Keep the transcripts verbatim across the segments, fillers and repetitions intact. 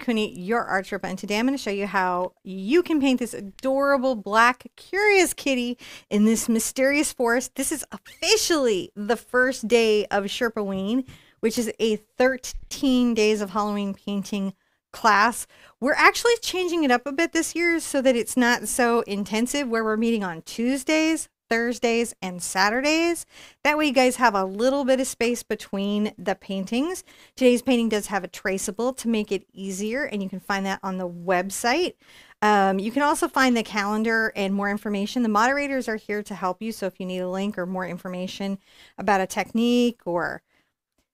Cooney, your Art Sherpa, and today I'm going to show you how you can paint this adorable black curious kitty in this mysterious forest. This is officially the first day of Sherpaween, which is a thirteen days of Halloween painting class. We're actually changing it up a bit this year so that it's not so intensive, where we're meeting on Tuesdays, Thursdays, and Saturdays. That way you guys have a little bit of space between the paintings. Today's painting does have a traceable to make it easier, and you can find that on the website. Um, you can also find the calendar and more information. The moderators are here to help you, so if you need a link or more information about a technique or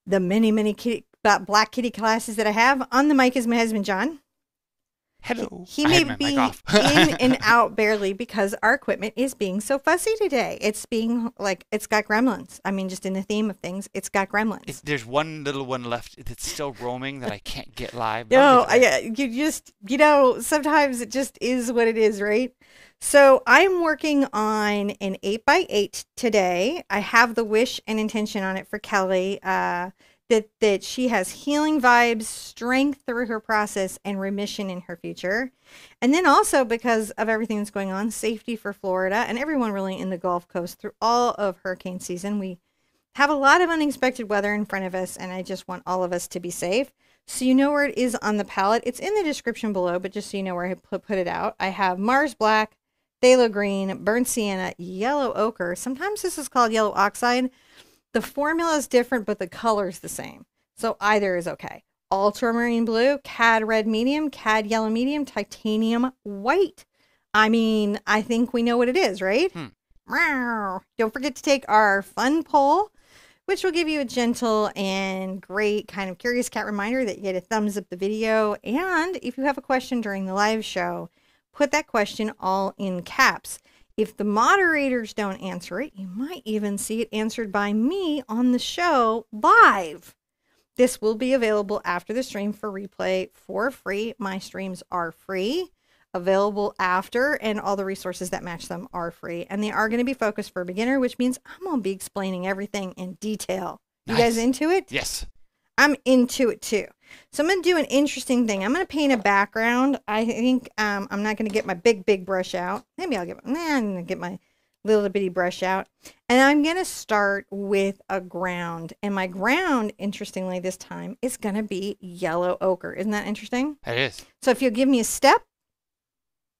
the many, many kitty, black kitty classes that I have. On the mic is my husband, John. Hello. He may be in and out barely because our equipment is being so fussy today. It's being like, it's got gremlins. I mean, just in the theme of things, it's got gremlins. It, there's one little one left that's still roaming that I can't get live. No, yeah, you just, you know, sometimes it just is what it is, right? So I'm working on an eight by eight today. I have the wish and intention on it for Kelly. Uh, That, that she has healing vibes, strength through her process, and remission in her future. And then also, because of everything that's going on, safety for Florida and everyone really in the Gulf Coast through all of hurricane season. We have a lot of unexpected weather in front of us, and I just want all of us to be safe. So you know where it is on the palette. It's in the description below, but just so you know where I put, put it out. I have Mars Black, Phthalo Green, Burnt Sienna, Yellow Ochre. Sometimes this is called Yellow Oxide. The formula is different, but the color is the same. So either is okay. Ultramarine blue, Cad Red Medium, Cad Yellow Medium, Titanium White. I mean, I think we know what it is, right? Hmm. Don't forget to take our fun poll, which will give you a gentle and great kind of curious cat reminder that you get a thumbs up the video. And if you have a question during the live show, put that question all in caps. If the moderators don't answer it, you might even see it answered by me on the show live. This will be available after the stream for replay for free. My streams are free, available after, and all the resources that match them are free. And they are going to be focused for a beginner, which means I'm going to be explaining everything in detail. Nice. You guys into it? Yes. I'm into it too. So I'm going to do an interesting thing. I'm going to paint a background. I think um, I'm not going to get my big, big brush out. Maybe I'll get, nah, I'm going to get my little bitty brush out. And I'm going to start with a ground. And my ground, interestingly, this time is going to be yellow ochre. Isn't that interesting? It is. So if you'll give me a step,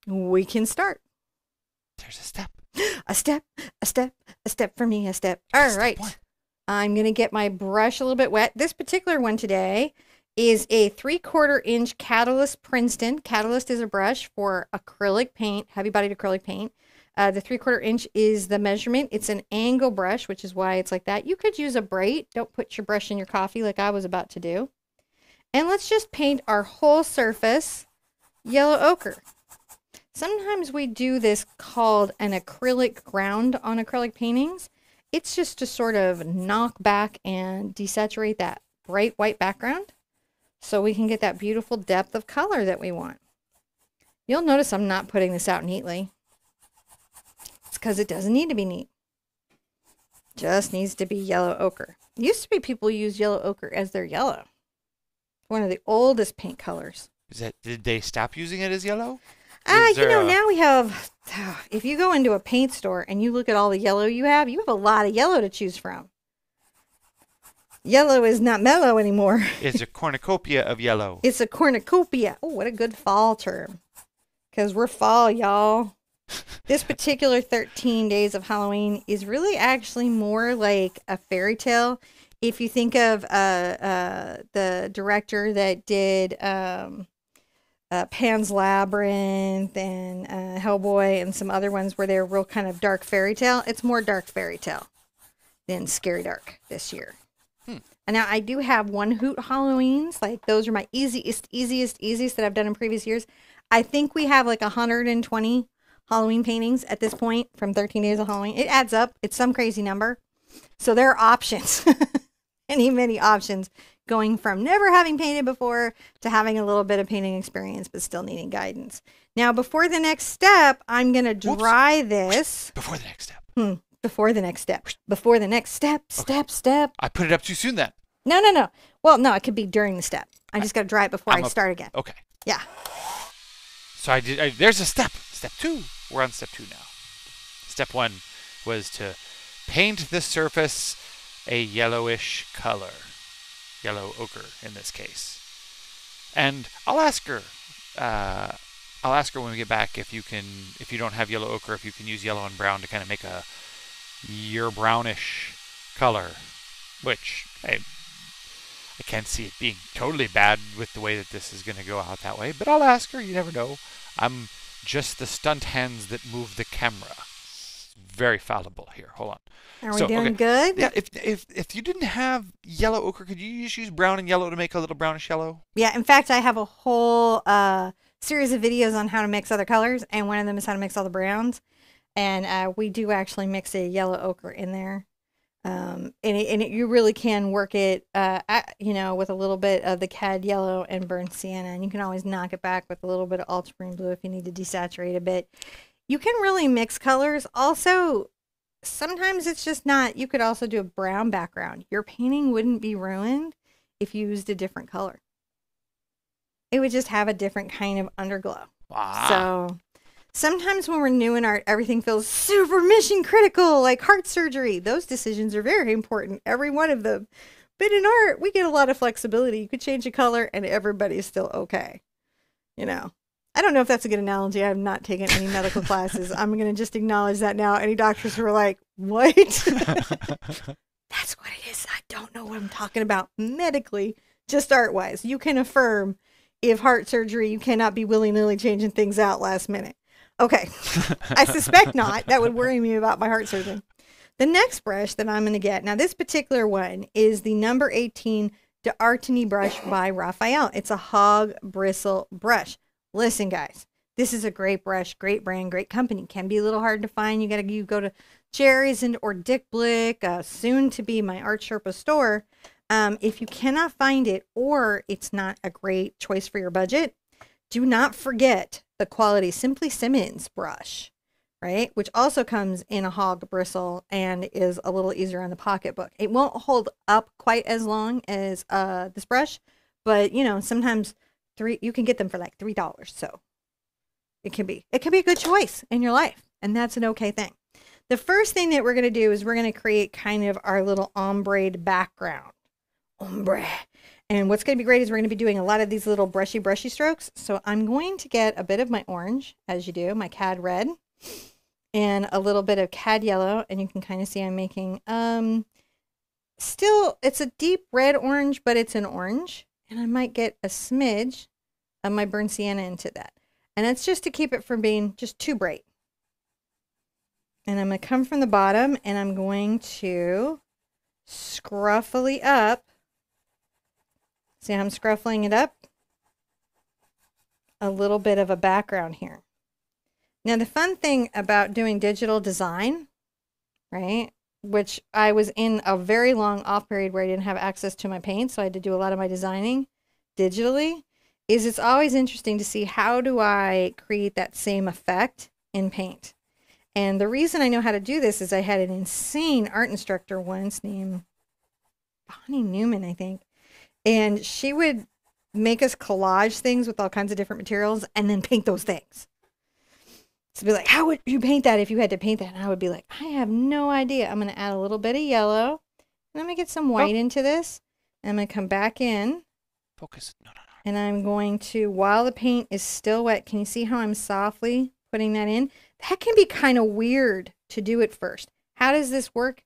we can start. There's a step. A step, a step, a step for me, a step. All That's right. Step I'm going to get my brush a little bit wet. This particular one today is a three-quarter inch Catalyst Princeton. Catalyst is a brush for acrylic paint, heavy-bodied acrylic paint. Uh, the three-quarter inch is the measurement. It's an angle brush, which is why it's like that. You could use a bright. Don't put your brush in your coffee like I was about to do. And let's just paint our whole surface yellow ochre. Sometimes we do this called an acrylic ground on acrylic paintings. It's just to sort of knock back and desaturate that bright white background, so we can get that beautiful depth of color that we want. You'll notice I'm not putting this out neatly. It's because it doesn't need to be neat. Just needs to be yellow ochre. Used to be people use yellow ochre as their yellow. One of the oldest paint colors. Is that, did they stop using it as yellow? Ah, uh, you know, a... now we have, if you go into a paint store and you look at all the yellow you have, you have a lot of yellow to choose from. Yellow is not mellow anymore. It's a cornucopia of yellow. It's a cornucopia. Oh, what a good fall term. Because we're fall, y'all. This particular thirteen days of Halloween is really actually more like a fairy tale. If you think of uh, uh, the director that did um, uh, Pan's Labyrinth and uh, Hellboy and some other ones where they're real kind of dark fairy tale, it's more dark fairy tale than scary dark this year. Hmm. And now I do have one hoot Halloweens. Like those are my easiest, easiest, easiest that I've done in previous years. I think we have like one hundred twenty Halloween paintings at this point from thirteen days of Halloween. It adds up. It's some crazy number. So there are options, many, many options, going from never having painted before to having a little bit of painting experience, but still needing guidance. Now, before the next step, I'm going to dry Oops. this. Before the next step. Hmm. Before the next step. Before the next step, step, okay. step. I put it up too soon then. No, no, no. Well, no, it could be during the step. I just got to dry it before I'm I start again. Okay. Yeah. So I did. I, there's a step. Step two. We're on step two now. Step one was to paint the surface a yellowish color. Yellow ochre in this case. And I'll ask her. Uh, I'll ask her when we get back if you can, if you don't have yellow ochre, if you can use yellow and brown to kind of make a your brownish color, which I, I can't see it being totally bad with the way that this is going to go out that way. But I'll ask her. You never know. I'm just the stunt hands that move the camera. Very fallible here. Hold on. Are we so, doing okay. good? Yeah. If if if you didn't have yellow ochre, could you just use brown and yellow to make a little brownish yellow? Yeah. In fact, I have a whole uh, series of videos on how to mix other colors, and one of them is how to mix all the browns. And uh, we do actually mix a yellow ochre in there, um, and it, and it, you really can work it, uh, at, you know, with a little bit of the Cad Yellow and Burnt Sienna, and you can always knock it back with a little bit of Ultramarine Blue if you need to desaturate a bit. You can really mix colors. Also, sometimes it's just not. You could also do a brown background. Your painting wouldn't be ruined if you used a different color. It would just have a different kind of underglow. Ah. So. Sometimes when we're new in art, everything feels super mission critical, like heart surgery. Those decisions are very important, every one of them. But in art, we get a lot of flexibility. You could change a color and everybody's still okay. You know, I don't know if that's a good analogy. I have not taken any medical classes. I'm going to just acknowledge that now. Any doctors who are like, what? That's what it is. I don't know what I'm talking about medically, just art-wise. You can affirm if heart surgery, you cannot be willy-nilly changing things out last minute. Okay, I suspect not. That would worry me about my heart surgery. The next brush that I'm going to get, now this particular one is the number eighteen D'Artigny brush by Raphael. It's a hog bristle brush. Listen, guys, this is a great brush, great brand, great company. Can be a little hard to find. You gotta you go to Jerry's and or Dick Blick, uh, soon to be my Art Sherpa store. Um, if you cannot find it or it's not a great choice for your budget, do not forget the quality Simply Simmons brush, right? Which also comes in a hog bristle and is a little easier on the pocketbook. It won't hold up quite as long as uh, this brush, but you know, sometimes three you can get them for like three dollars. So it can be it can be a good choice in your life, and that's an okay thing. The first thing that we're gonna do is we're gonna create kind of our little ombre-ed background. Ombre. And what's going to be great is we're going to be doing a lot of these little brushy, brushy strokes. So I'm going to get a bit of my orange, as you do, my Cad Red, and a little bit of Cad Yellow. And you can kind of see I'm making, um, still, it's a deep red orange, but it's an orange. And I might get a smidge of my Burnt Sienna into that. And that's just to keep it from being just too bright. And I'm going to come from the bottom, and I'm going to scruffily up. See how I'm scruffling it up? A little bit of a background here. Now the fun thing about doing digital design, right, which I was in a very long off period where I didn't have access to my paint, so I had to do a lot of my designing digitally, is it's always interesting to see how do I create that same effect in paint. And the reason I know how to do this is I had an insane art instructor once named Bonnie Newman, I think. And she would make us collage things with all kinds of different materials and then paint those things. So be like, how would you paint that if you had to paint that? And I would be like, I have no idea. I'm going to add a little bit of yellow. And I'm going to get some white oh. into this. And I'm going to come back in. Focus. No, no, no. And I'm going to, while the paint is still wet, can you see how I'm softly putting that in? That can be kind of weird to do at first. How does this work?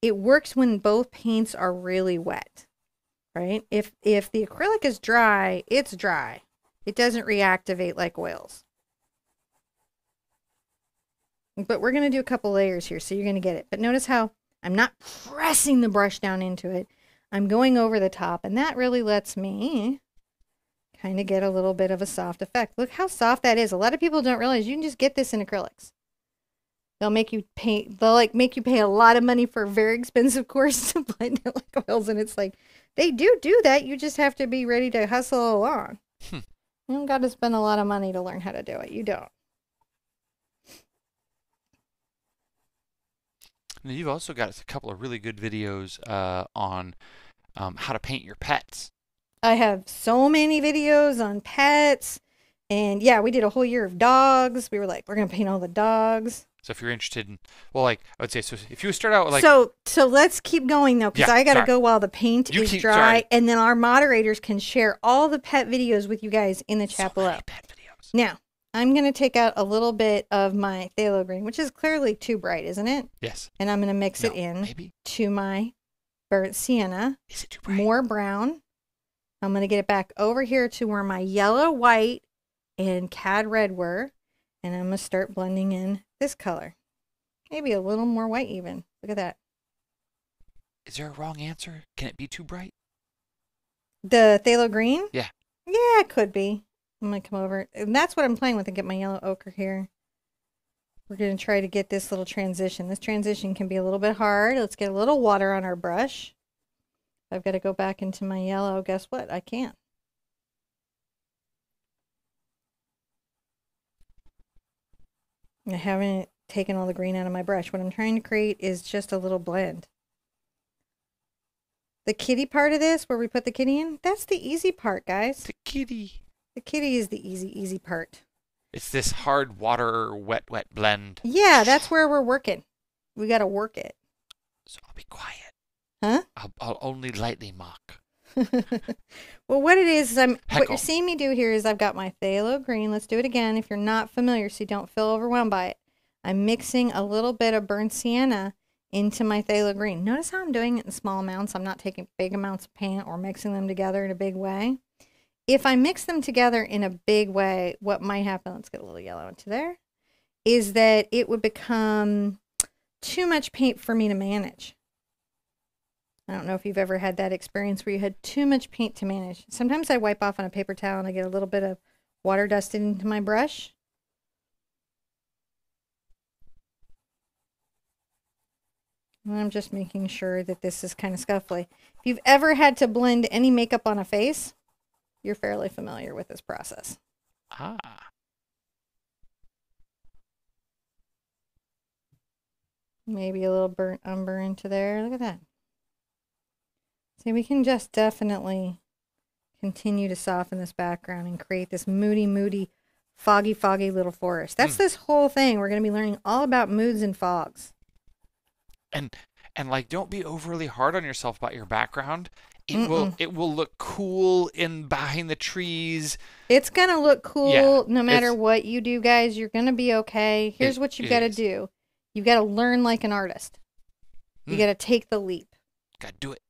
It works when both paints are really wet. Right? If if the acrylic is dry, it's dry. It doesn't reactivate like oils. But we're going to do a couple layers here, so you're going to get it. But notice how I'm not pressing the brush down into it. I'm going over the top, and that really lets me kind of get a little bit of a soft effect. Look how soft that is. A lot of people don't realize you can just get this in acrylics. They'll make you pay, they'll like make you pay a lot of money for a very expensive course to blend it like oils, and it's like, they do do that. You just have to be ready to hustle along. Hmm. You don't got to spend a lot of money to learn how to do it. You don't. Now you've also got a couple of really good videos uh, on um, how to paint your pets. I have so many videos on pets. And yeah, we did a whole year of dogs. We were like, we're going to paint all the dogs. So if you're interested in, well, like, I would say, so if you start out with like. So, so let's keep going though, because yeah, I got to go while the paint you is keep, dry. Sorry. And then our moderators can share all the pet videos with you guys in the chapel. So many pet videos. Now, I'm going to take out a little bit of my phthalo green, which is clearly too bright, isn't it? Yes. And I'm going to mix no, it in maybe. to my burnt sienna. Is it too bright? More brown. I'm going to get it back over here to where my yellow, white, and cad red were. And I'm going to start blending in this color. Maybe a little more white even. Look at that. Is there a wrong answer? Can it be too bright? The phthalo green? Yeah. Yeah, it could be. I'm going to come over. And that's what I'm playing with and get my yellow ochre here. We're going to try to get this little transition. This transition can be a little bit hard. Let's get a little water on our brush. I've got to go back into my yellow. Guess what? I can't. I haven't taken all the green out of my brush. What I'm trying to create is just a little blend. The kitty part of this, where we put the kitty in, that's the easy part, guys. The kitty. The kitty is the easy, easy part. It's this hard water, wet, wet blend. Yeah, that's where we're working. We got to work it. So I'll be quiet. Huh? I'll, I'll only lightly mock. Well, what it is, is I'm, what you're seeing me do here is I've got my phthalo green. Let's do it again if you're not familiar so you don't feel overwhelmed by it. I'm mixing a little bit of burnt sienna into my phthalo green. Notice how I'm doing it in small amounts. I'm not taking big amounts of paint or mixing them together in a big way. If I mix them together in a big way, what might happen, let's get a little yellow into there, is that it would become too much paint for me to manage. I don't know if you've ever had that experience where you had too much paint to manage. Sometimes I wipe off on a paper towel and I get a little bit of water dusted into my brush. And I'm just making sure that this is kind of scuffly. If you've ever had to blend any makeup on a face, you're fairly familiar with this process. Ah. Maybe a little burnt umber into there. Look at that. See, we can just definitely continue to soften this background and create this moody, moody, foggy, foggy little forest. That's mm. this whole thing. We're going to be learning all about moods and fogs. And and like, don't be overly hard on yourself about your background. It Mm-mm. will it will look cool in behind the trees. It's going to look cool yeah, no matter what you do, guys. You're going to be okay. Here's it, what you've got to do. You've got to learn like an artist. You mm. got to take the leap. Got to do it.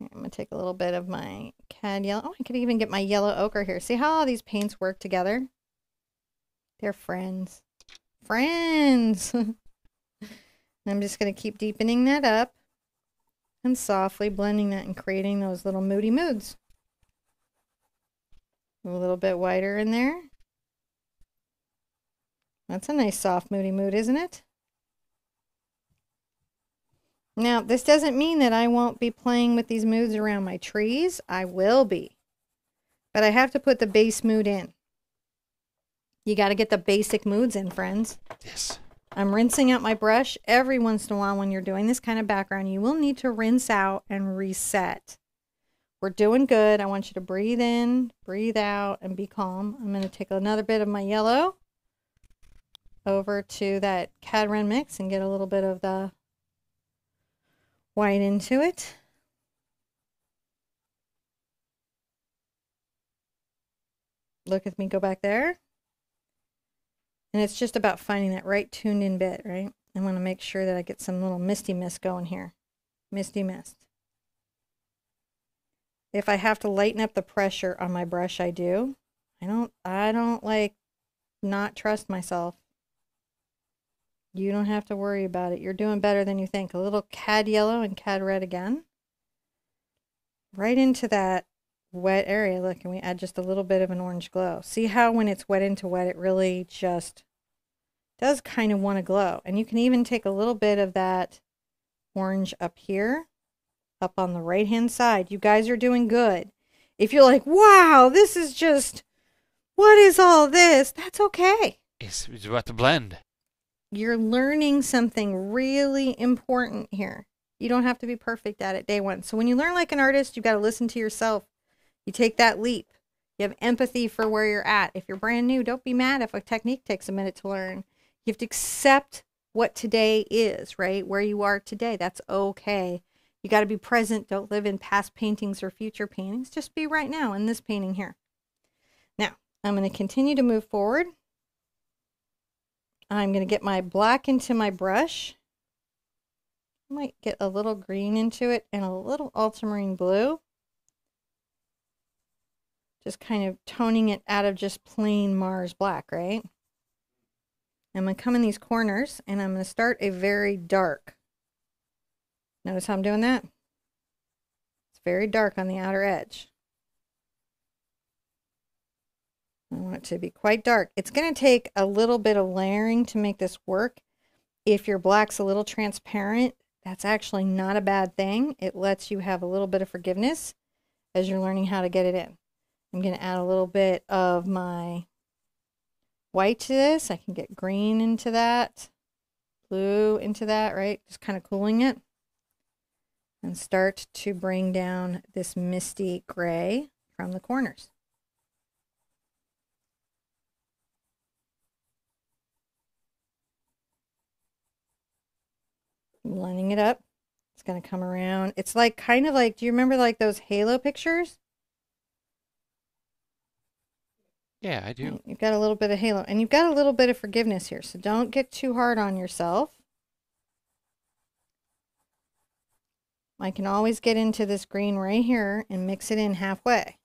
I'm going to take a little bit of my cad yellow. Oh, I could even get my yellow ochre here. See how all these paints work together? They're friends. Friends! And I'm just going to keep deepening that up and softly blending that and creating those little moody moods. A little bit wider in there. That's a nice soft moody mood, isn't it? Now, this doesn't mean that I won't be playing with these moods around my trees. I will be. But I have to put the base mood in. You got to get the basic moods in, friends. Yes. I'm rinsing out my brush every once in a while when you're doing this kind of background. You will need to rinse out and reset. We're doing good. I want you to breathe in, breathe out, and be calm. I'm going to take another bit of my yellow over to that Cadmium mix and get a little bit of the white into it. Look at me go back there. And it's just about finding that right tuned in bit, right? I want to make sure that I get some little misty mist going here. Misty mist. If I have to lighten up the pressure on my brush, I do. I don't I don't like not trust myself. You don't have to worry about it. You're doing better than you think. A little cad yellow and cad red again. Right into that wet area. Look, and we add just a little bit of an orange glow. See how when it's wet into wet, it really just does kind of want to glow. And you can even take a little bit of that orange up here, up on the right-hand side. You guys are doing good. If you're like, wow, this is just, what is all this? That's okay. It's, it's about to blend. You're learning something really important here. You don't have to be perfect at it day one. So when you learn like an artist, you've got to listen to yourself. You take that leap. You have empathy for where you're at. If you're brand new, don't be mad if a technique takes a minute to learn. You have to accept what today is, right? Where you are today. That's okay. You got to be present. Don't live in past paintings or future paintings. Just be right now in this painting here. Now, I'm going to continue to move forward. I'm going to get my black into my brush. I might get a little green into it and a little ultramarine blue. Just kind of toning it out of just plain Mars black, right? I'm going to come in these corners and I'm going to start a very dark. Notice how I'm doing that? It's very dark on the outer edge. I want it to be quite dark. It's going to take a little bit of layering to make this work. If your black's a little transparent, that's actually not a bad thing. It lets you have a little bit of forgiveness as you're learning how to get it in. I'm going to add a little bit of my white to this. I can get green into that, blue into that, right? Just kind of cooling it. And start to bring down this misty gray from the corners. Lining it up. It's going to come around. It's like kind of like, do you remember like those halo pictures? Yeah, I do. You've got a little bit of halo and you've got a little bit of forgiveness here. So don't get too hard on yourself. I can always get into this green right here and mix it in halfway.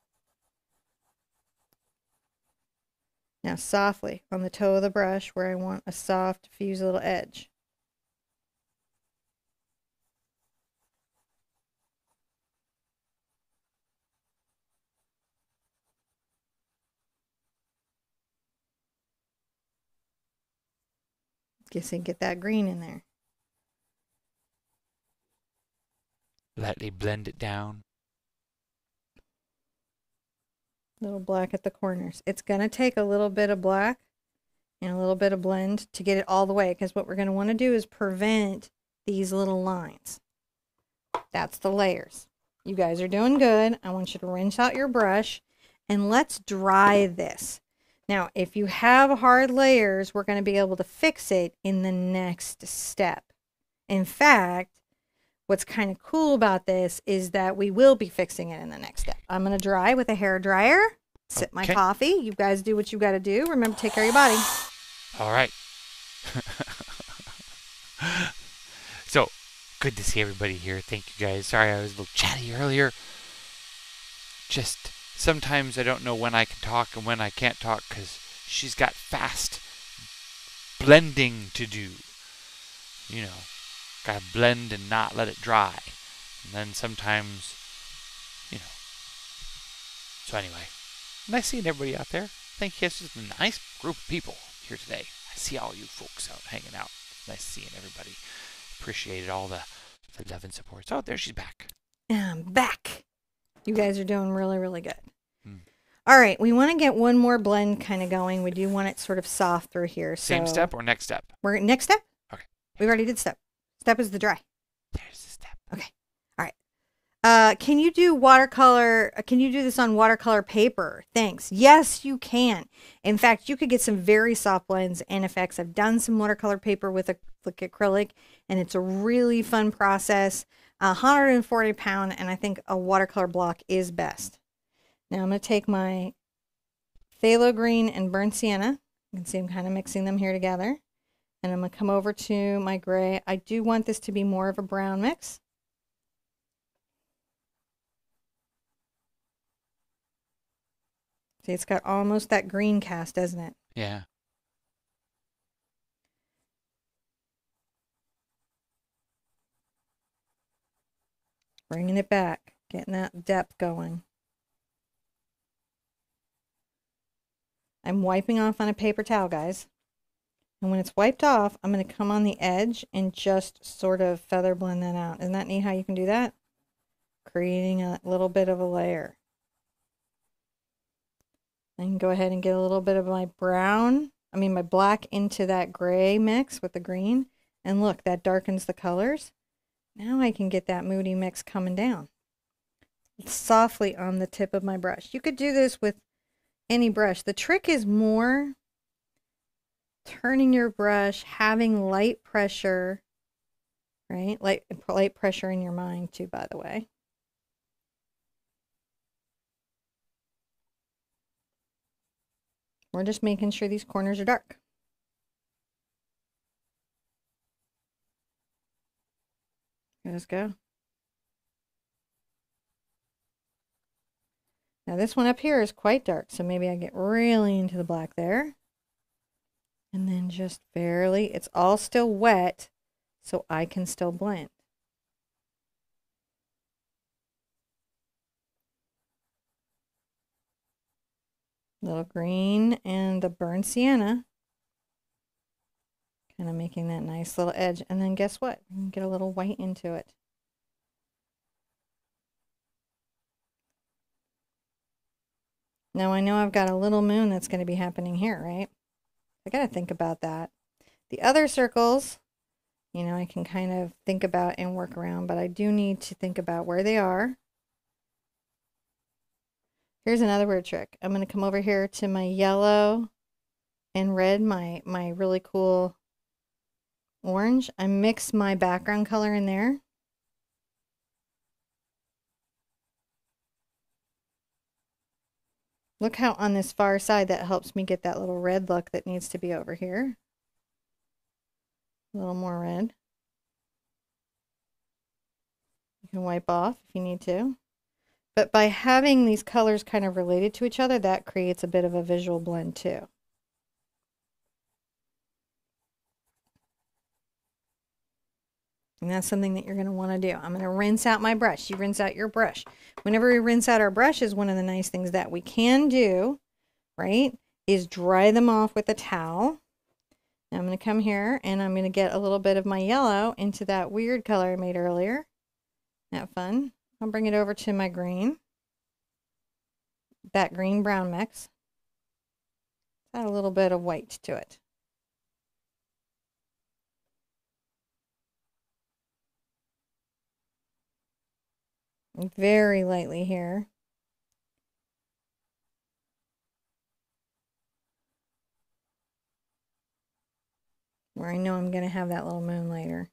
Now softly on the toe of the brush where I want a soft, diffuse little edge. Guess I get that green in there. Lightly blend it down. Little black at the corners. It's going to take a little bit of black and a little bit of blend to get it all the way, because what we're going to want to do is prevent these little lines. That's the layers. You guys are doing good. I want you to rinse out your brush and let's dry this. Now, if you have hard layers, we're going to be able to fix it in the next step. In fact, what's kind of cool about this is that we will be fixing it in the next step. I'm going to dry with a hair dryer. Sip okay. my coffee. You guys do what you got to do. Remember, to take care of your body. All right. So, good to see everybody here. Thank you, guys. Sorry I was a little chatty earlier. Just sometimes I don't know when I can talk and when I can't talk because she's got fast blending to do. You know. Gotta blend and not let it dry. And then sometimes, you know. So anyway, nice seeing everybody out there. Thank you guys. It's a nice group of people here today. I see all you folks out hanging out. Nice seeing everybody. Appreciated all the, the love and support. Oh, there she's back. I'm back. You guys are doing really, really good. Mm. All right, we want to get one more blend kind of going. We do want it sort of soft through here. So same step or next step? We're next step. Okay. We already did step. Step is the dry. There's the step. Okay. All right. Uh, can you do watercolor? Can you do this on watercolor paper? Thanks. Yes, you can. In fact, you could get some very soft blends and effects. I've done some watercolor paper with a like acrylic, and it's a really fun process. one hundred forty pound, and I think a watercolor block is best. Now I'm going to take my phthalo green and burnt sienna. You can see I'm kind of mixing them here together. And I'm going to come over to my gray. I do want this to be more of a brown mix. See, it's got almost that green cast, doesn't it? Yeah. Bringing it back, getting that depth going. I'm wiping off on a paper towel, guys. And when it's wiped off, I'm going to come on the edge and just sort of feather blend that out. Isn't that neat how you can do that? Creating a little bit of a layer. I can go ahead and get a little bit of my brown, I mean my black into that gray mix with the green. And look, that darkens the colors. Now I can get that moody mix coming down. softly on the tip of my brush. You could do this with any brush. The trick is more turning your brush, having light pressure, right? Light, light pressure in your mind too, by the way. We're just making sure these corners are dark. Let's go. Now this one up here is quite dark, so maybe I get really into the black there. And then just barely, it's all still wet, so I can still blend. Little green and the burnt sienna. Kind of making that nice little edge. And then guess what? You can get a little white into it. Now I know I've got a little moon that's going to be happening here, right? I got to think about that. The other circles, you know, I can kind of think about and work around, but I do need to think about where they are. Here's another weird trick. I'm going to come over here to my yellow and red, my, my really cool orange. I mix my background color in there. Look how on this far side that helps me get that little red look that needs to be over here. A little more red. You can wipe off if you need to. But by having these colors kind of related to each other, that creates a bit of a visual blend too. And that's something that you're going to want to do. I'm going to rinse out my brush. You rinse out your brush. Whenever we rinse out our brush is one of the nice things that we can do, right, is dry them off with a towel. Now I'm going to come here and I'm going to get a little bit of my yellow into that weird color I made earlier. Isn't that fun? I'll bring it over to my green. That green-brown mix. Add a little bit of white to it. Very lightly here. Where I know I'm going to have that little moon later.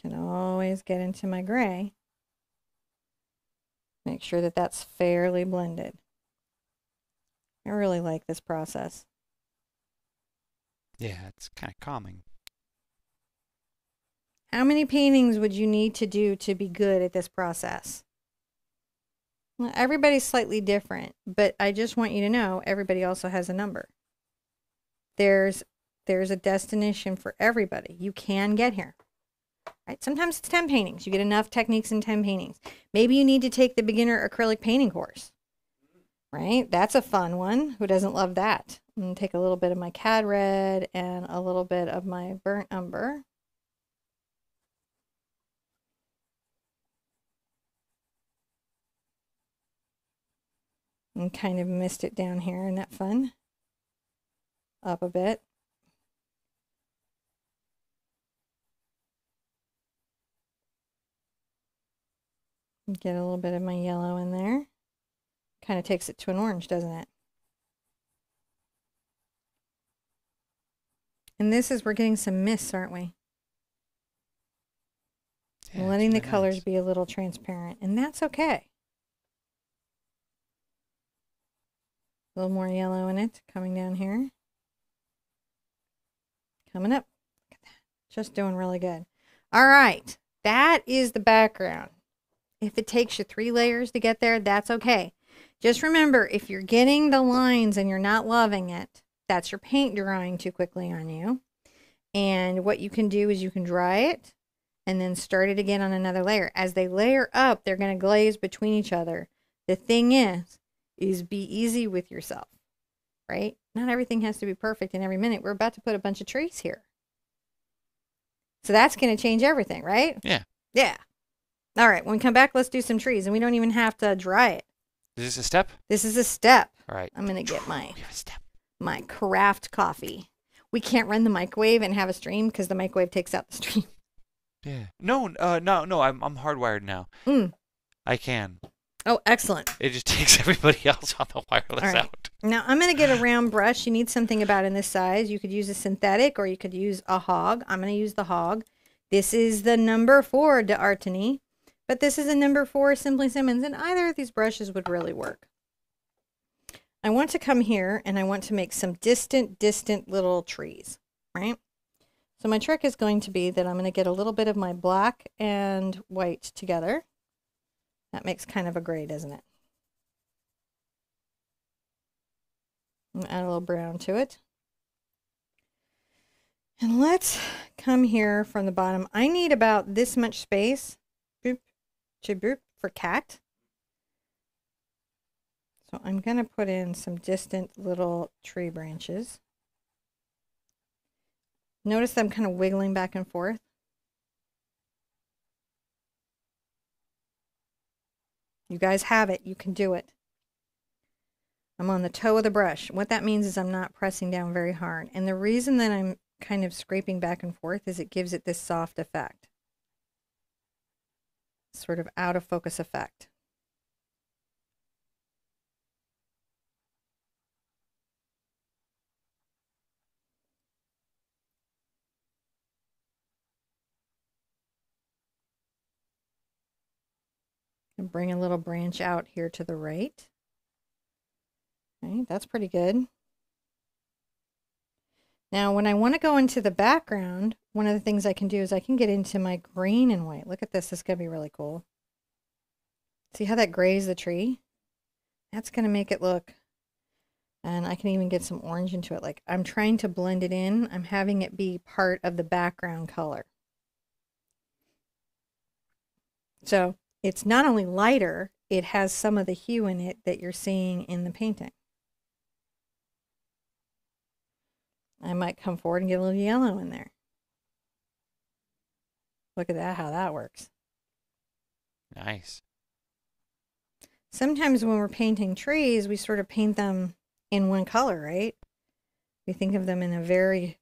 Can always get into my gray. Make sure that that's fairly blended. I really like this process. Yeah, it's kind of calming. How many paintings would you need to do to be good at this process? Well, everybody's slightly different, but I just want you to know everybody also has a number. There's, there's a destination for everybody. You can get here. Right? Sometimes it's ten paintings. You get enough techniques in ten paintings. Maybe you need to take the beginner acrylic painting course. Right? That's a fun one. Who doesn't love that? I'm going to take a little bit of my Cad Red and a little bit of my burnt umber. And kind of missed it down here. Isn't that fun? Up a bit. Get a little bit of my yellow in there. Kind of takes it to an orange, doesn't it? And this is, we're getting some mists, aren't we? Yeah, letting the colors nice. Be a little transparent. And that's okay. A little more yellow in it, coming down here. Coming up. Look at that. Just doing really good. All right. That is the background. If it takes you three layers to get there, that's okay. Just remember, if you're getting the lines and you're not loving it, that's your paint drying too quickly on you. And what you can do is you can dry it and then start it again on another layer. As they layer up, they're going to glaze between each other. The thing is, is be easy with yourself, right? Not everything has to be perfect in every minute. We're about to put a bunch of trees here. So that's going to change everything, right? Yeah. Yeah. All right, when we come back, let's do some trees, and we don't even have to dry it. Is this a step? This is a step. All right. I'm going to get my, my craft coffee. we can't run the microwave and have a stream because the microwave takes out the stream. Yeah. No, uh, no, no, I'm, I'm hardwired now. Mm. I can. Oh, excellent. It just takes everybody else on the wireless right. out. Now, I'm going to get a round brush. You need something about in this size. You could use a synthetic or you could use a hog. I'm going to use the hog. This is the number four D'Artigny, but this is a number four Simply Simmons, and either of these brushes would really work. I want to come here, and I want to make some distant, distant little trees, right? So my trick is going to be that I'm going to get a little bit of my black and white together. That makes kind of a gray, doesn't it? And add a little brown to it. And let's come here from the bottom. I need about this much space boop, boop, for cat. So I'm going to put in some distant little tree branches. Notice I'm kind of wiggling back and forth. You guys have it. You can do it. I'm on the toe of the brush. What that means is I'm not pressing down very hard. And the reason that I'm kind of scraping back and forth is it gives it this soft effect. Sort of out of focus effect. Bring a little branch out here to the right. Okay, that's pretty good. Now, when I want to go into the background, one of the things I can do is I can get into my green and white. Look at this. This is going to be really cool. See how that grays the tree? That's going to make it look. And I can even get some orange into it. Like, I'm trying to blend it in. I'm having it be part of the background color. So it's not only lighter, it has some of the hue in it that you're seeing in the painting. I might come forward and get a little yellow in there. Look at that, how that works. Nice. Sometimes when we're painting trees, we sort of paint them in one color, right? We think of them in a very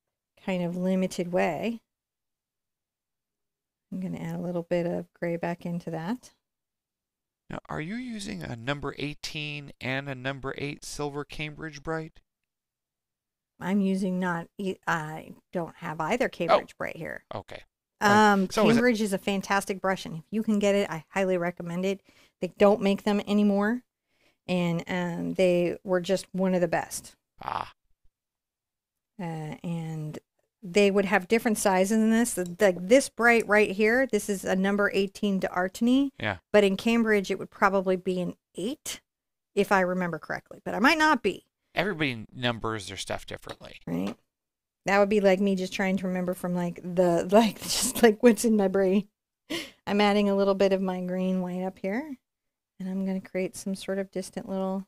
kind of limited way. I'm going to add a little bit of gray back into that. Now, are you using a number eighteen and a number eight silver Cambridge Bright? I'm using not, I don't have either Cambridge oh. Bright here. Okay. Um, so Cambridge is, it... is a fantastic brush, and if you can get it, I highly recommend it. They don't make them anymore, and um, they were just one of the best. Ah. Uh, and they would have different sizes in this. Like this bright right here, this is a number eighteen D'Artigny. Yeah. But in Cambridge, it would probably be an eight, if I remember correctly. But I might not be. Everybody numbers their stuff differently. Right. That would be like me just trying to remember from like the, like, just like what's in my brain. I'm adding a little bit of my green white up here. And I'm going to create some sort of distant little,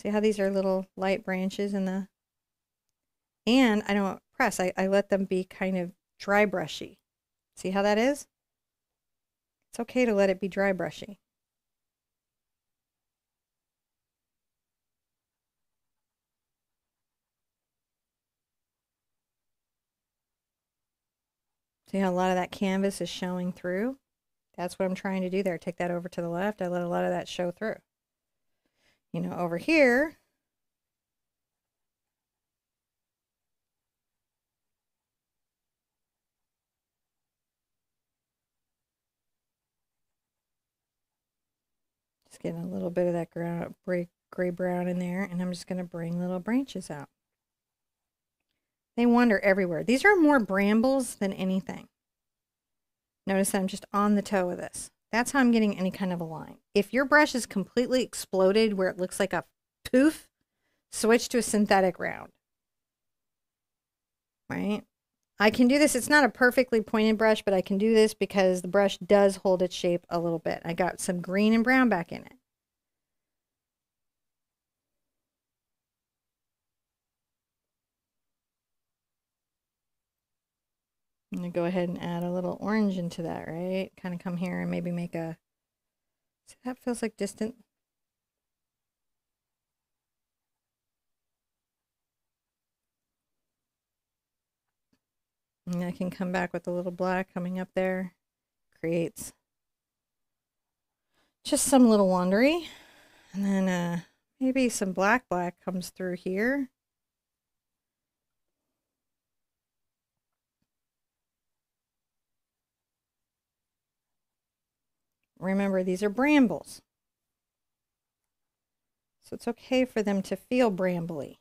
see how these are little light branches in the, and I don't, press. I, I let them be kind of dry brushy. See how that is? It's okay to let it be dry brushy. See how a lot of that canvas is showing through? That's what I'm trying to do there. Take that over to the left. I let a lot of that show through. You know, over here, getting a little bit of that ground, gray, gray brown in there, and I'm just going to bring little branches out. They wander everywhere. These are more brambles than anything. Notice that I'm just on the toe of this. That's how I'm getting any kind of a line. If your brush is completely exploded where it looks like a poof, switch to a synthetic round. Right? I can do this. It's not a perfectly pointed brush, but I can do this because the brush does hold its shape a little bit. I got some green and brown back in it. I'm going to go ahead and add a little orange into that, right? Kind of come here and maybe make a... See, that feels like distant... And I can come back with a little black coming up there. Creates just some little wandery. And then uh, maybe some black black comes through here. Remember, these are brambles. So it's okay for them to feel brambly.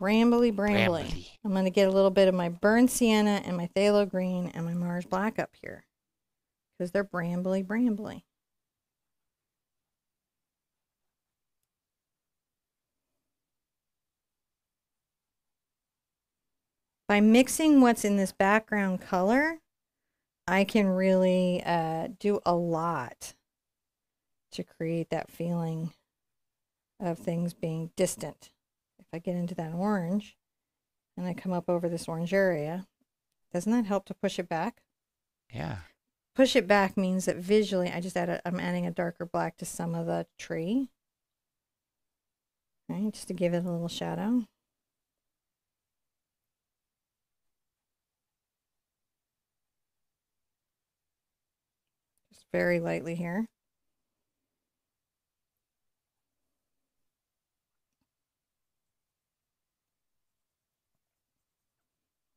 Brambly, brambly. brambly. I'm going to get a little bit of my burnt sienna and my phthalo green and my Mars black up here. Because they're brambly, brambly. By mixing what's in this background color, I can really uh, do a lot to create that feeling of things being distant. If I get into that orange and I come up over this orange area, doesn't that help to push it back? Yeah. Push it back means that visually I just add a, I'm adding a darker black to some of the tree. All right, just to give it a little shadow. Just very lightly here.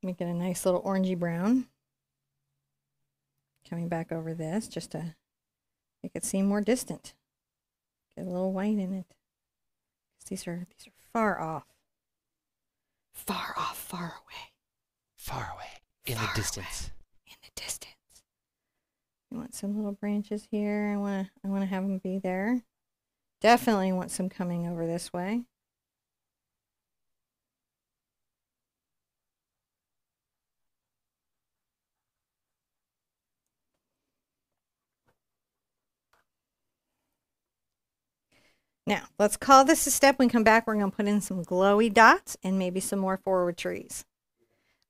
Make it a nice little orangey brown. Coming back over this just to make it seem more distant. Get a little white in it. These are these are far off. Far off, far away. Far away. In far the distance. Away. In the distance. You want some little branches here. I wanna I wanna have them be there. Definitely want some coming over this way. Now, let's call this a step. When we come back, we're going to put in some glowy dots and maybe some more forward trees.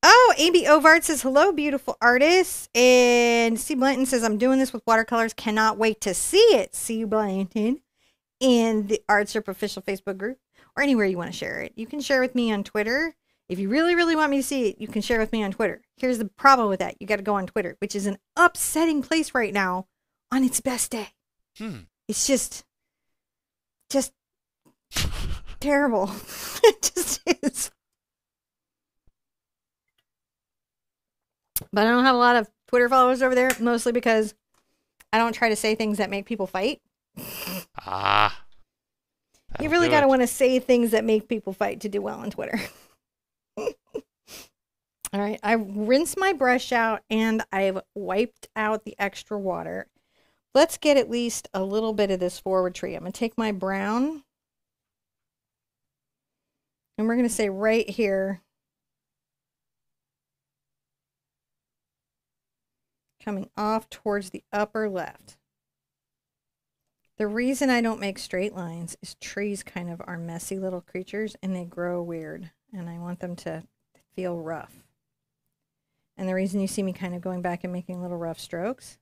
Oh, A B Ovart says, hello, beautiful artists. And C. Blanton says, I'm doing this with watercolors. Cannot wait to see it, C. Blanton, in the Art Sherpa official Facebook group or anywhere you want to share it. You can share with me on Twitter. If you really, really want me to see it, you can share with me on Twitter. Here's the problem with that. You got to go on Twitter, which is an upsetting place right now on its best day. Hmm. It's just... just terrible. It just is. But I don't have a lot of Twitter followers over there, mostly because I don't try to say things that make people fight. Ah. You really got to want to say things that make people fight to do well on Twitter. All right. I rinsed my brush out and I've wiped out the extra water. Let's get at least a little bit of this forward tree. I'm going to take my brown. And we're going to say right here. Coming off towards the upper left. The reason I don't make straight lines is trees kind of are messy little creatures and they grow weird. And I want them to feel rough. And the reason you see me kind of going back and making little rough strokes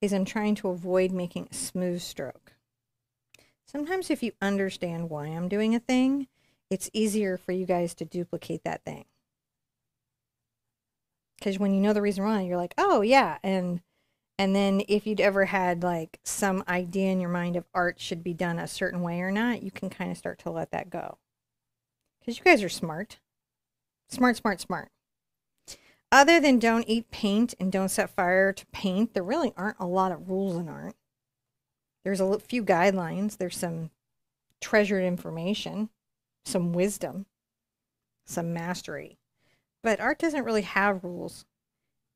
is I'm trying to avoid making a smooth stroke. Sometimes if you understand why I'm doing a thing, it's easier for you guys to duplicate that thing. Because when you know the reason why, you're like, oh yeah. And and then if you'd ever had like some idea in your mind of art should be done a certain way or not, you can kind of start to let that go. Because you guys are smart. Smart, smart, smart. Other than don't eat paint and don't set fire to paint, there really aren't a lot of rules in art. There's a few guidelines. There's some treasured information, some wisdom, some mastery. But art doesn't really have rules.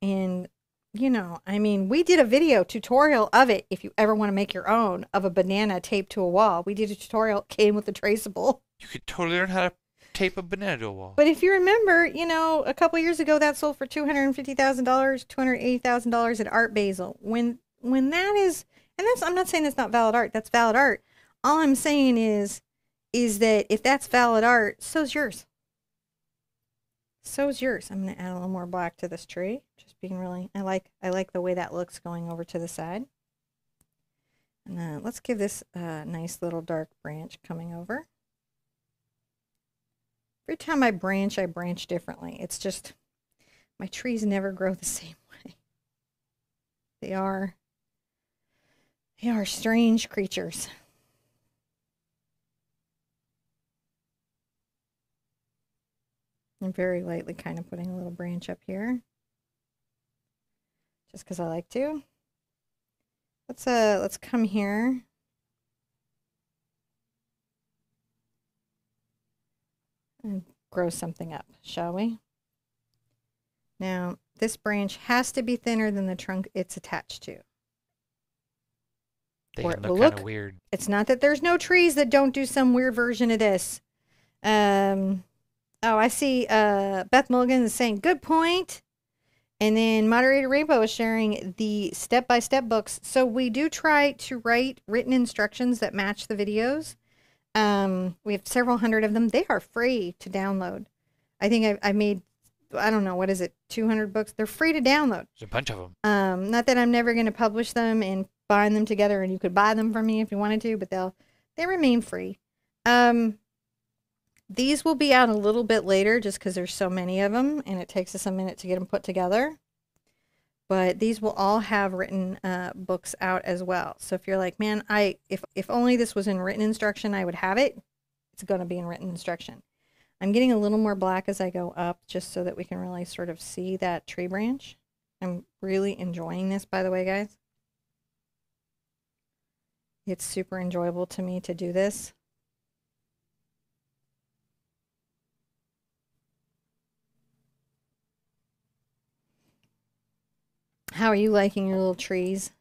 And, you know, I mean, we did a video tutorial of it, if you ever want to make your own, of a banana taped to a wall. We did a tutorial, came with a traceable. You could totally learn how to tape a banana to a wall. But if you remember, you know, a couple years ago that sold for two hundred fifty thousand dollars, two hundred eighty thousand dollars at Art Basel. When when that is, and that's, I'm not saying that's not valid art. That's valid art. All I'm saying is, is that if that's valid art, so's yours. So's yours. I'm gonna add a little more black to this tree. Just being really, I like I like the way that looks going over to the side. And uh, let's give this a uh, nice little dark branch coming over. Every time I branch, I branch differently. It's just, My trees never grow the same way. They are, they are strange creatures. I'm very lightly kind of putting a little branch up here, just because I like to. Let's uh, let's come here. And grow something up, shall we? Now, this branch has to be thinner than the trunk it's attached to. They look kind of weird. It's not that there's no trees that don't do some weird version of this. Um, oh, I see uh, Beth Mulligan is saying, good point. And then Moderator Rainbow is sharing the step-by-step books. So we do try to write written instructions that match the videos. Um, we have several hundred of them. They are free to download. I think I, I made, I don't know, what is it, two hundred books? They're free to download. There's a bunch of them. Um, not that I'm never going to publish them and bind them together, and you could buy them from me if you wanted to, but they'll, they remain free. Um, these will be out a little bit later just because there's so many of them, and it takes us a minute to get them put together. But these will all have written uh, books out as well. So if you're like, man, I if, if only this was in written instruction, I would have it. It's going to be in written instruction. I'm getting a little more black as I go up just so that we can really sort of see that tree branch. I'm really enjoying this, by the way, guys. It's super enjoyable to me to do this. How are you liking your little trees?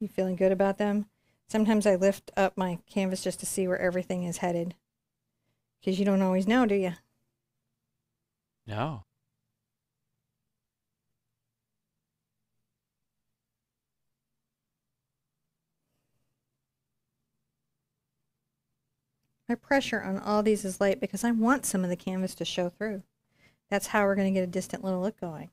You feeling good about them? Sometimes I lift up my canvas just to see where everything is headed. Because you don't always know, do you? No. My pressure on all these is light because I want some of the canvas to show through. That's how we're going to get a distant little look going.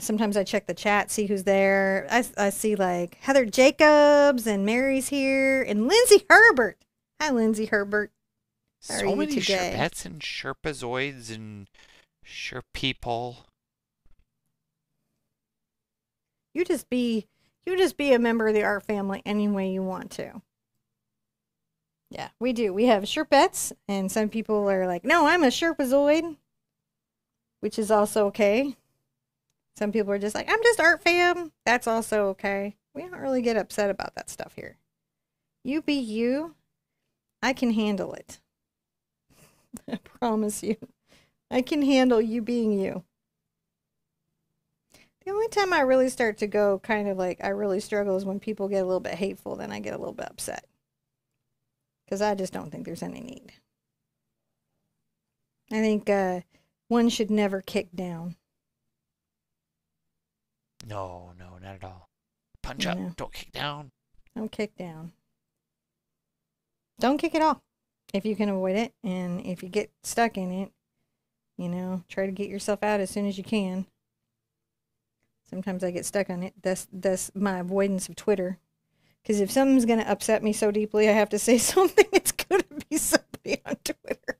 Sometimes I check the chat, see who's there. I, I see like Heather Jacobs and Mary's here and Lindsay Herbert. Hi, Lindsay Herbert. How so many today? Sherpettes and Sherpazoids and Sherpeople. You just be, you just be a member of the art family any way you want to. Yeah, we do. We have Sherpettes, and some people are like, "No, I'm a Sherpazoid," which is also okay. Some people are just like, I'm just art fam. That's also okay. We don't really get upset about that stuff here. You be you. I can handle it. I promise you. I can handle you being you. The only time I really start to go kind of like, I really struggle is when people get a little bit hateful, then I get a little bit upset. Because I just don't think there's any need. I think uh, one should never kick down. No, no, not at all. Punch up. No. Don't kick down. Don't kick down. Don't kick at all. If you can avoid it, and if you get stuck in it, you know, try to get yourself out as soon as you can. Sometimes I get stuck on it. That's, that's my avoidance of Twitter. Because if something's going to upset me so deeply, I have to say something, it's going to be somebody on Twitter.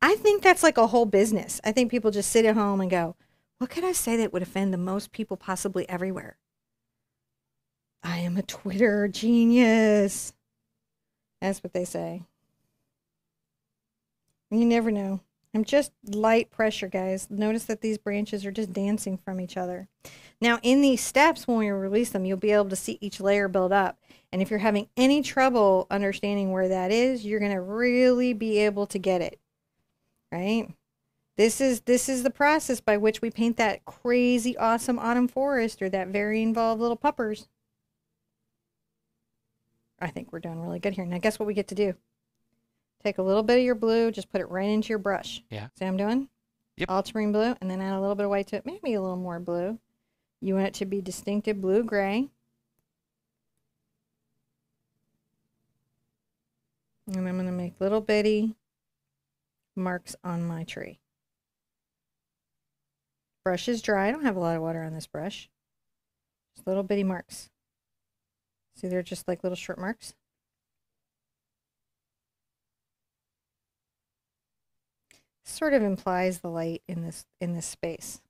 I think that's like a whole business. I think people just sit at home and go, what could I say that would offend the most people possibly everywhere? I am a Twitter genius. That's what they say. You never know. I'm just light pressure, guys. Notice that these branches are just dancing from each other. Now, in these steps, when we release them, you'll be able to see each layer build up. And if you're having any trouble understanding where that is, you're going to really be able to get it. Right? This is, this is the process by which we paint that crazy, awesome autumn forest or that very involved little puppers. I think we're doing really good here. Now, guess what we get to do? Take a little bit of your blue, just put it right into your brush. Yeah. See what I'm doing? Yep. Ultramarine blue, and then add a little bit of white to it. Maybe a little more blue. You want it to be distinctive blue-gray. And I'm going to make little bitty marks on my tree. Brush is dry. I don't have a lot of water on this brush. Just little bitty marks. See, they're just like little short marks. sort of implies the light in this in this space.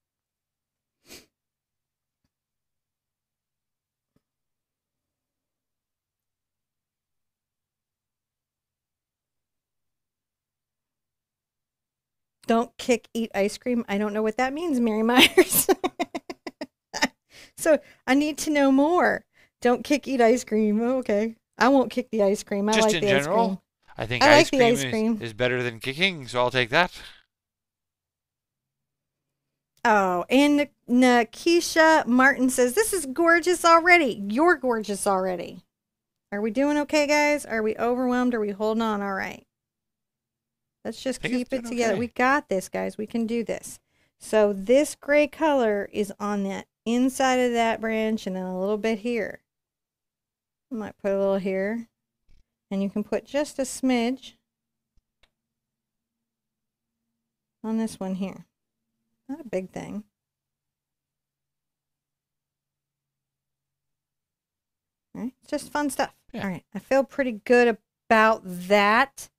Don't kick, eat ice cream. I don't know what that means, Mary Myers. So I need to know more. Don't kick, eat ice cream. Oh, okay. I won't kick the ice cream. I Just like in the general, ice cream. I think I ice, like cream the ice cream is, is better than kicking, so I'll take that. Oh, and Nakisha Martin says, this is gorgeous already. You're gorgeous already. Are we doing okay, guys? Are we overwhelmed? Are we holding on all right? Let's just keep it together. Okay. We got this, guys. We can do this. So this gray color is on that inside of that branch and then a little bit here. I might put a little here. And you can put just a smidge on this one here. Not a big thing. All right. It's just fun stuff. Yeah. All right. I feel pretty good about that.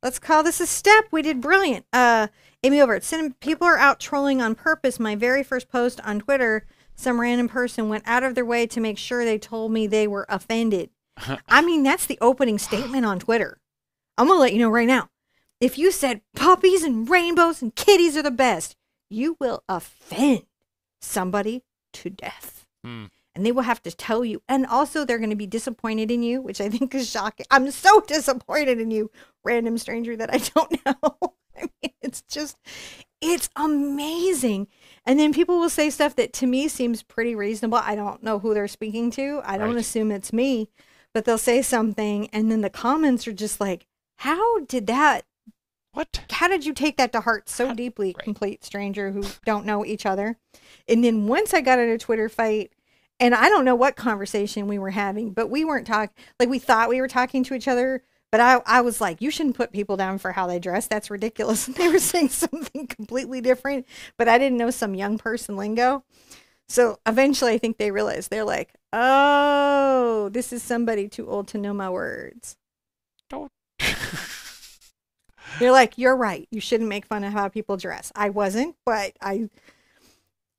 Let's call this a step. We did brilliant. Uh, Amy over it. People are out trolling on purpose. My very first post on Twitter, some random person went out of their way to make sure they told me they were offended. I mean, that's the opening statement on Twitter. I'm going to let you know right now. If you said puppies and rainbows and kitties are the best, you will offend somebody to death. Mm. And they will have to tell you. And also they're going to be disappointed in you, which I think is shocking. I'm so disappointed in you, random stranger that I don't know. I mean, it's just, it's amazing. And then people will say stuff that to me seems pretty reasonable. I don't know who they're speaking to. I don't right. assume it's me, but they'll say something. And then the comments are just like, how did that? What? How did you take that to heart so how? deeply, right. complete stranger who don't know each other? And then once I got in a Twitter fight, and I don't know what conversation we were having, but we weren't talking, like we thought we were talking to each other, but I, I was like, you shouldn't put people down for how they dress. That's ridiculous. And they were saying something completely different, but I didn't know some young person lingo. So eventually I think they realized, they're like, oh, this is somebody too old to know my words. Don't. They're like, you're right. You shouldn't make fun of how people dress. I wasn't, but I,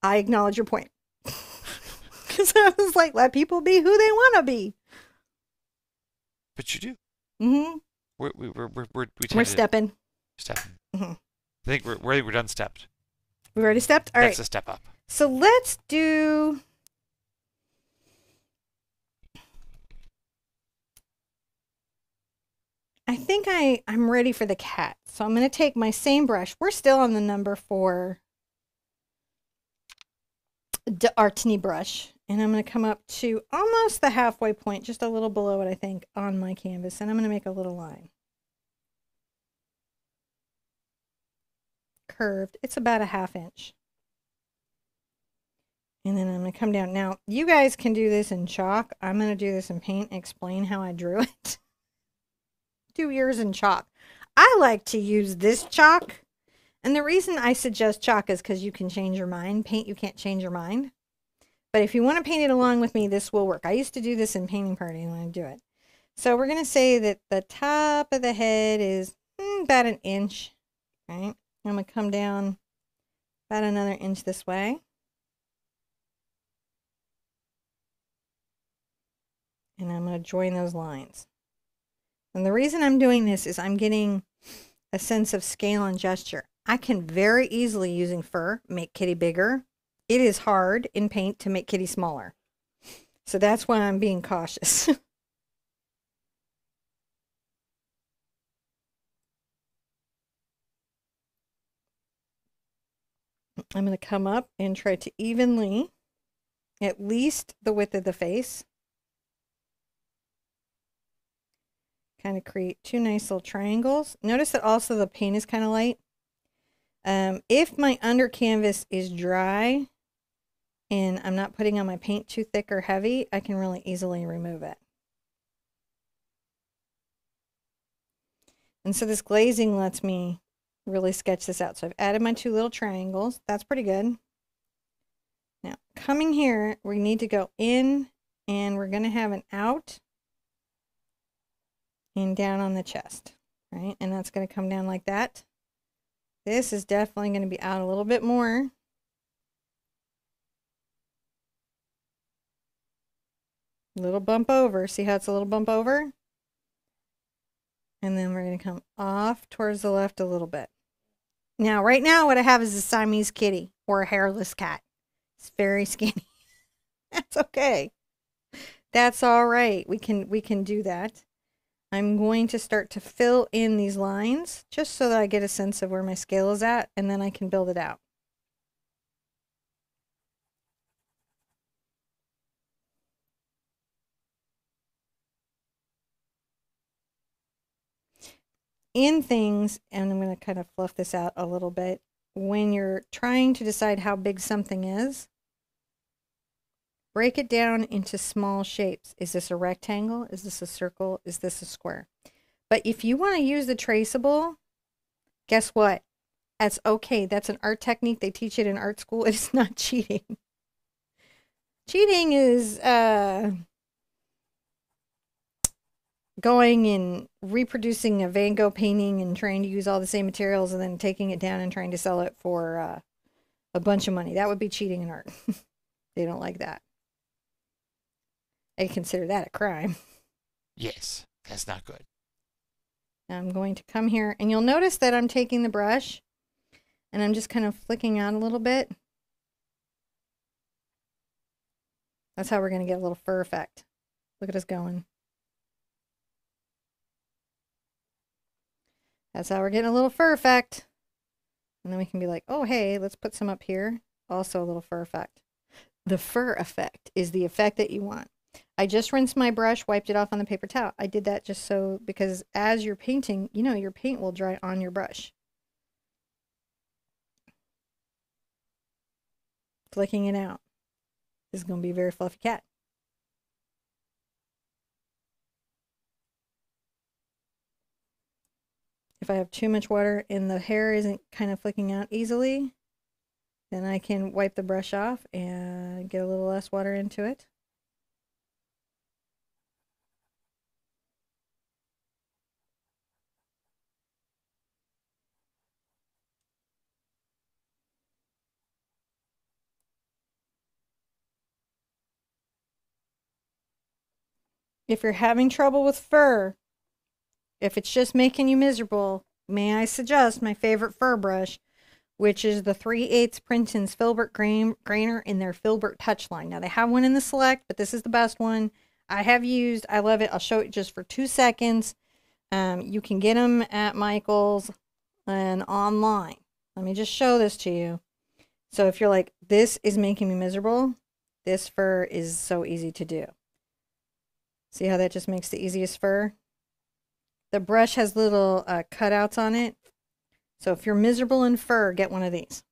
I acknowledge your point. Because I was like, let people be who they want to be. But you do. Mm-hmm. We're, we, we're, we're, we're, we we're stepping. Stepping. Mm-hmm. I think we're, we're, we're done stepped. We've already stepped? All That's right. That's a step up. So let's do... I think I, I'm ready for the cat. So I'm going to take my same brush. We're still on the number four D'Artigny brush. And I'm going to come up to almost the halfway point, just a little below it, I think, on my canvas. And I'm going to make a little line. Curved. It's about a half inch. And then I'm going to come down. Now, you guys can do this in chalk. I'm going to do this in paint and explain how I drew it. Do yours in chalk. I like to use this chalk. And the reason I suggest chalk is because you can change your mind. Paint, you can't change your mind. But if you want to paint it along with me, this will work. I used to do this in painting party when I do it. So we're going to say that the top of the head is mm, about an inch. Right? I'm going to come down about another inch this way. And I'm going to join those lines. And the reason I'm doing this is I'm getting a sense of scale and gesture. I can very easily, using fur, make kitty bigger. It is hard in paint to make kitty smaller. So that's why I'm being cautious. I'm going to come up and try to evenly, at least the width of the face. Kind of create two nice little triangles. Notice that also the paint is kind of light. Um, if my under canvas is dry, and I'm not putting on my paint too thick or heavy, I can really easily remove it. And so this glazing lets me really sketch this out. So I've added my two little triangles. That's pretty good. Now, coming here, we need to go in, and we're going to have an out and down on the chest, right? And that's going to come down like that. This is definitely going to be out a little bit more. Little bump over. See how it's a little bump over? And then we're going to come off towards the left a little bit. Now, right now, what I have is a Siamese kitty or a hairless cat. It's very skinny. That's okay. That's all right. We can, we can do that. I'm going to start to fill in these lines just so that I get a sense of where my scale is at, and then I can build it out. In things, and I'm going to kind of fluff this out a little bit, when you're trying to decide how big something is, break it down into small shapes. Is this a rectangle? Is this a circle? Is this a square? But if you want to use the traceable, guess what? That's okay. That's an art technique. They teach it in art school. It's not cheating. Cheating is uh, going and reproducing a Van Gogh painting and trying to use all the same materials and then taking it down and trying to sell it for uh, a bunch of money. That would be cheating in art. They don't like that. I consider that a crime. Yes, that's not good. I'm going to come here, and you'll notice that I'm taking the brush, and I'm just kind of flicking out a little bit. That's how we're going to get a little fur effect. Look at us going. That's how we're getting a little fur effect. And then we can be like, oh, hey, let's put some up here. Also a little fur effect. The fur effect is the effect that you want. I just rinsed my brush, wiped it off on the paper towel. I did that just so, because as you're painting, you know, your paint will dry on your brush. Flicking it out. This is going to be a very fluffy cat. If I have too much water and the hair isn't kind of flicking out easily, then I can wipe the brush off and get a little less water into it. If you're having trouble with fur, if it's just making you miserable, may I suggest my favorite fur brush, which is the three eighths Princeton's Filbert Grain, Grainer in their Filbert Touch line. Now, they have one in the Select, but this is the best one I have used. I love it. I'll show it just for two seconds. Um, you can get them at Michael's and online. Let me just show this to you. So if you're like, this is making me miserable, this fur is so easy to do. See how that just makes the easiest fur? The brush has little uh, cutouts on it. So if you're miserable in fur, get one of these.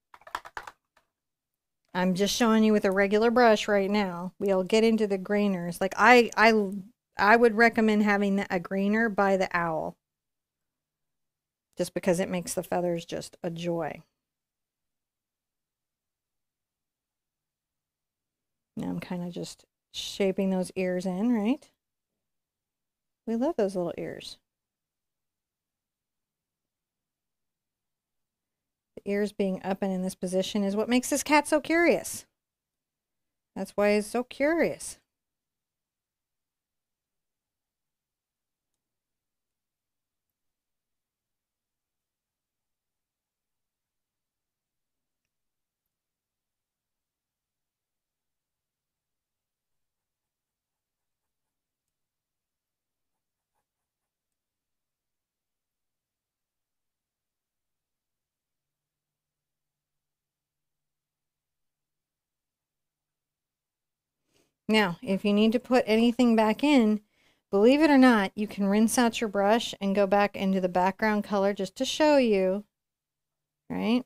I'm just showing you with a regular brush right now. We'll get into the grainers. Like I, I, I would recommend having a grainer by the owl. Just because it makes the feathers just a joy. Now I'm kind of just shaping those ears in, right? We love those little ears. The ears being up and in this position is what makes this cat so curious. That's why he's so curious. Now, if you need to put anything back in, believe it or not, you can rinse out your brush and go back into the background color just to show you, right?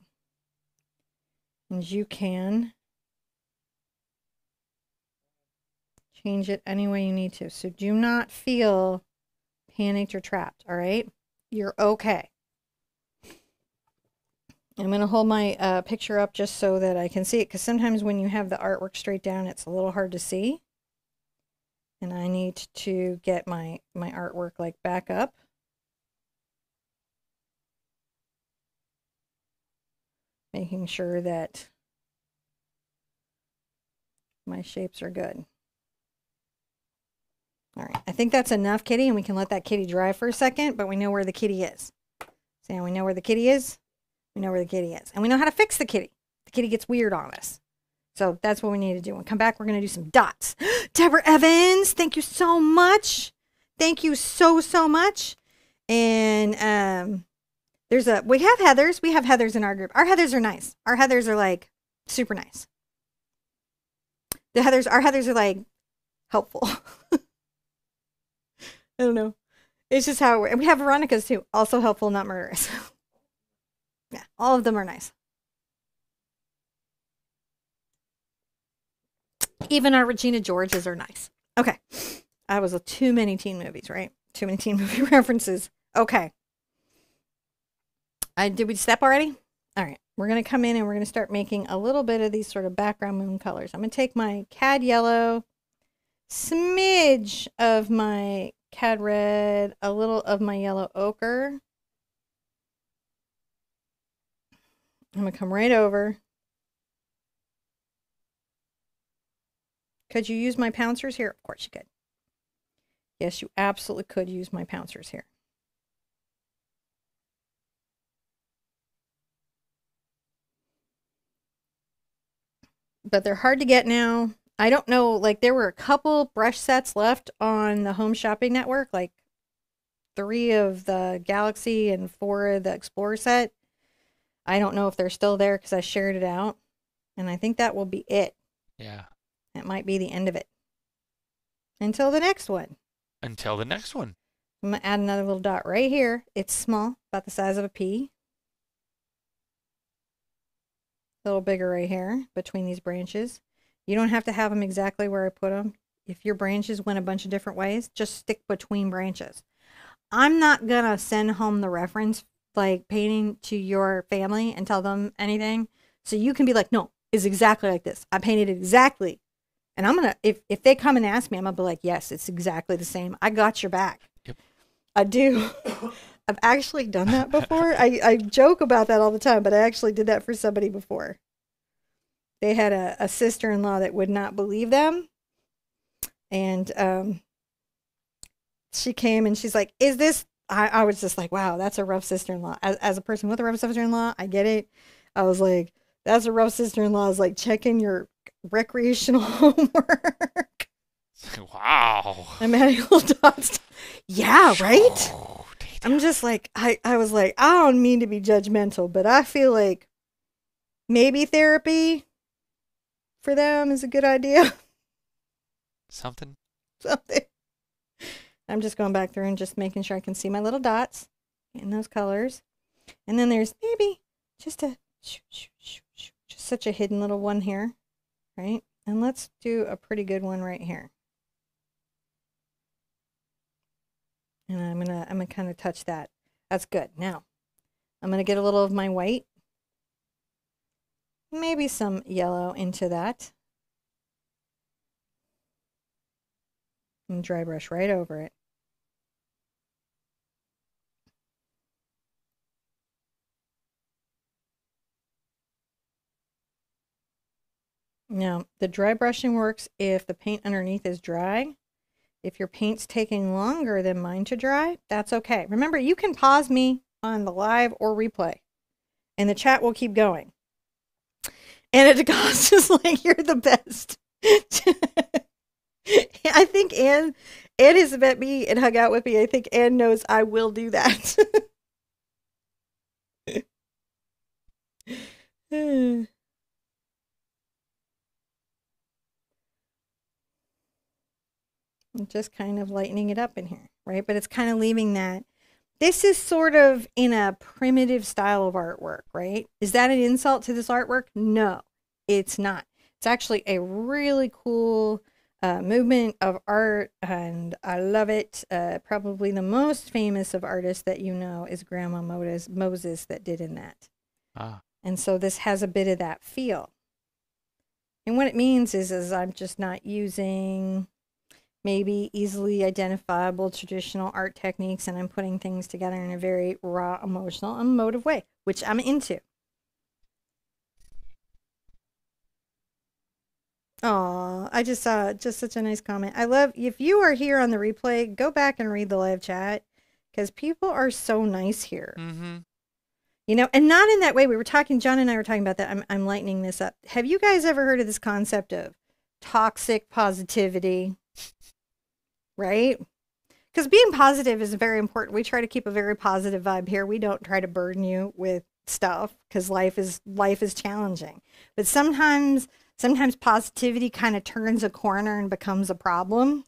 And you can change it any way you need to. So do not feel panicked or trapped, all right? You're okay. I'm going to hold my uh, picture up just so that I can see it, because sometimes when you have the artwork straight down, it's a little hard to see. And I need to get my, my artwork like back up. making sure that my shapes are good. All right, I think that's enough, kitty, and we can let that kitty dry for a second, but we know where the kitty is. See, we know where the kitty is. We know where the kitty is. And we know how to fix the kitty. The kitty gets weird on us. So that's what we need to do. When we come back, we're going to do some dots. Deborah Evans, thank you so much. Thank you so, so much. And um, there's a, we have Heathers. We have Heathers in our group. Our Heathers are nice. Our Heathers are like super nice. The Heathers, our Heathers are like helpful. I don't know. It's just how it works. We have Veronica's too. Also helpful, not murderous. Yeah, all of them are nice. Even our Regina Georges are nice. Okay. I was with too many teen movies, right? Too many teen movie references. Okay. I, did we step already? All right. We're going to come in and we're going to start making a little bit of these sort of background moon colors. I'm going to take my Cad Yellow, smidge of my Cad Red, a little of my Yellow Ochre. I'm going to come right over. Could you use my pouncers here? Of course you could. Yes, you absolutely could use my pouncers here. But they're hard to get now. I don't know, like there were a couple brush sets left on the Home Shopping Network, like three of the Galaxy and four of the Explorer set. I don't know if they're still there because I shared it out. And I think that will be it. Yeah. That might be the end of it. Until the next one. Until the next one. I'm going to add another little dot right here. It's small, about the size of a pea. A little bigger right here between these branches. You don't have to have them exactly where I put them. If your branches went a bunch of different ways, just stick between branches. I'm not going to send home the reference, like painting, to your family and tell them anything. So you can be like, no, it's exactly like this. I painted it exactly. And I'm going to, if, if they come and ask me, I'm going to be like, yes, it's exactly the same. I got your back. Yep. I do. I've actually done that before. I, I joke about that all the time, but I actually did that for somebody before. They had a, a sister-in-law that would not believe them. And um, she came and she's like, is this, I, I was just like, wow, that's a rough sister-in-law. As, as a person with a rough sister-in-law, I get it. I was like, that's a rough sister-in-law is like checking your recreational homework. Wow. I'm adding little dots. Yeah, right? Oh, I'm just like, I, I was like, I don't mean to be judgmental, but I feel like maybe therapy for them is a good idea. Something. Something. I'm just going back through and just making sure I can see my little dots in those colors. And then there's maybe just a, just such a hidden little one here. Right? And let's do a pretty good one right here. And I'm going to, I'm going to kind of touch that. That's good. Now I'm going to get a little of my white, maybe some yellow into that, and dry brush right over it. Now, the dry brushing works if the paint underneath is dry. If your paint's taking longer than mine to dry, that's okay. Remember, you can pause me on the live or replay, and the chat will keep going. Anna DeCosta is like, you're the best. I think Anne, Anne has met me and hung out with me. I think Anne knows I will do that. Just kind of lightening it up in here, right? But it's kind of leaving that. This is sort of in a primitive style of artwork, right? Is that an insult to this artwork? No, it's not. It's actually a really cool uh, movement of art, and I love it. Uh, probably the most famous of artists that you know is Grandma Moses, Moses that did in that. Ah. And so this has a bit of that feel. And what it means is, is I'm just not using maybe easily identifiable traditional art techniques, and I'm putting things together in a very raw, emotional, emotive way, which I'm into. Aw, I just saw just such a nice comment. I love, if you are here on the replay, go back and read the live chat because people are so nice here. Mm-hmm. You know, and not in that way. We were talking, John and I were talking about that. I'm, I'm lightening this up. Have you guys ever heard of this concept of toxic positivity? Right? Because being positive is very important. We try to keep a very positive vibe here. We don't try to burden you with stuff because life is life is challenging. But sometimes sometimes positivity kind of turns a corner and becomes a problem.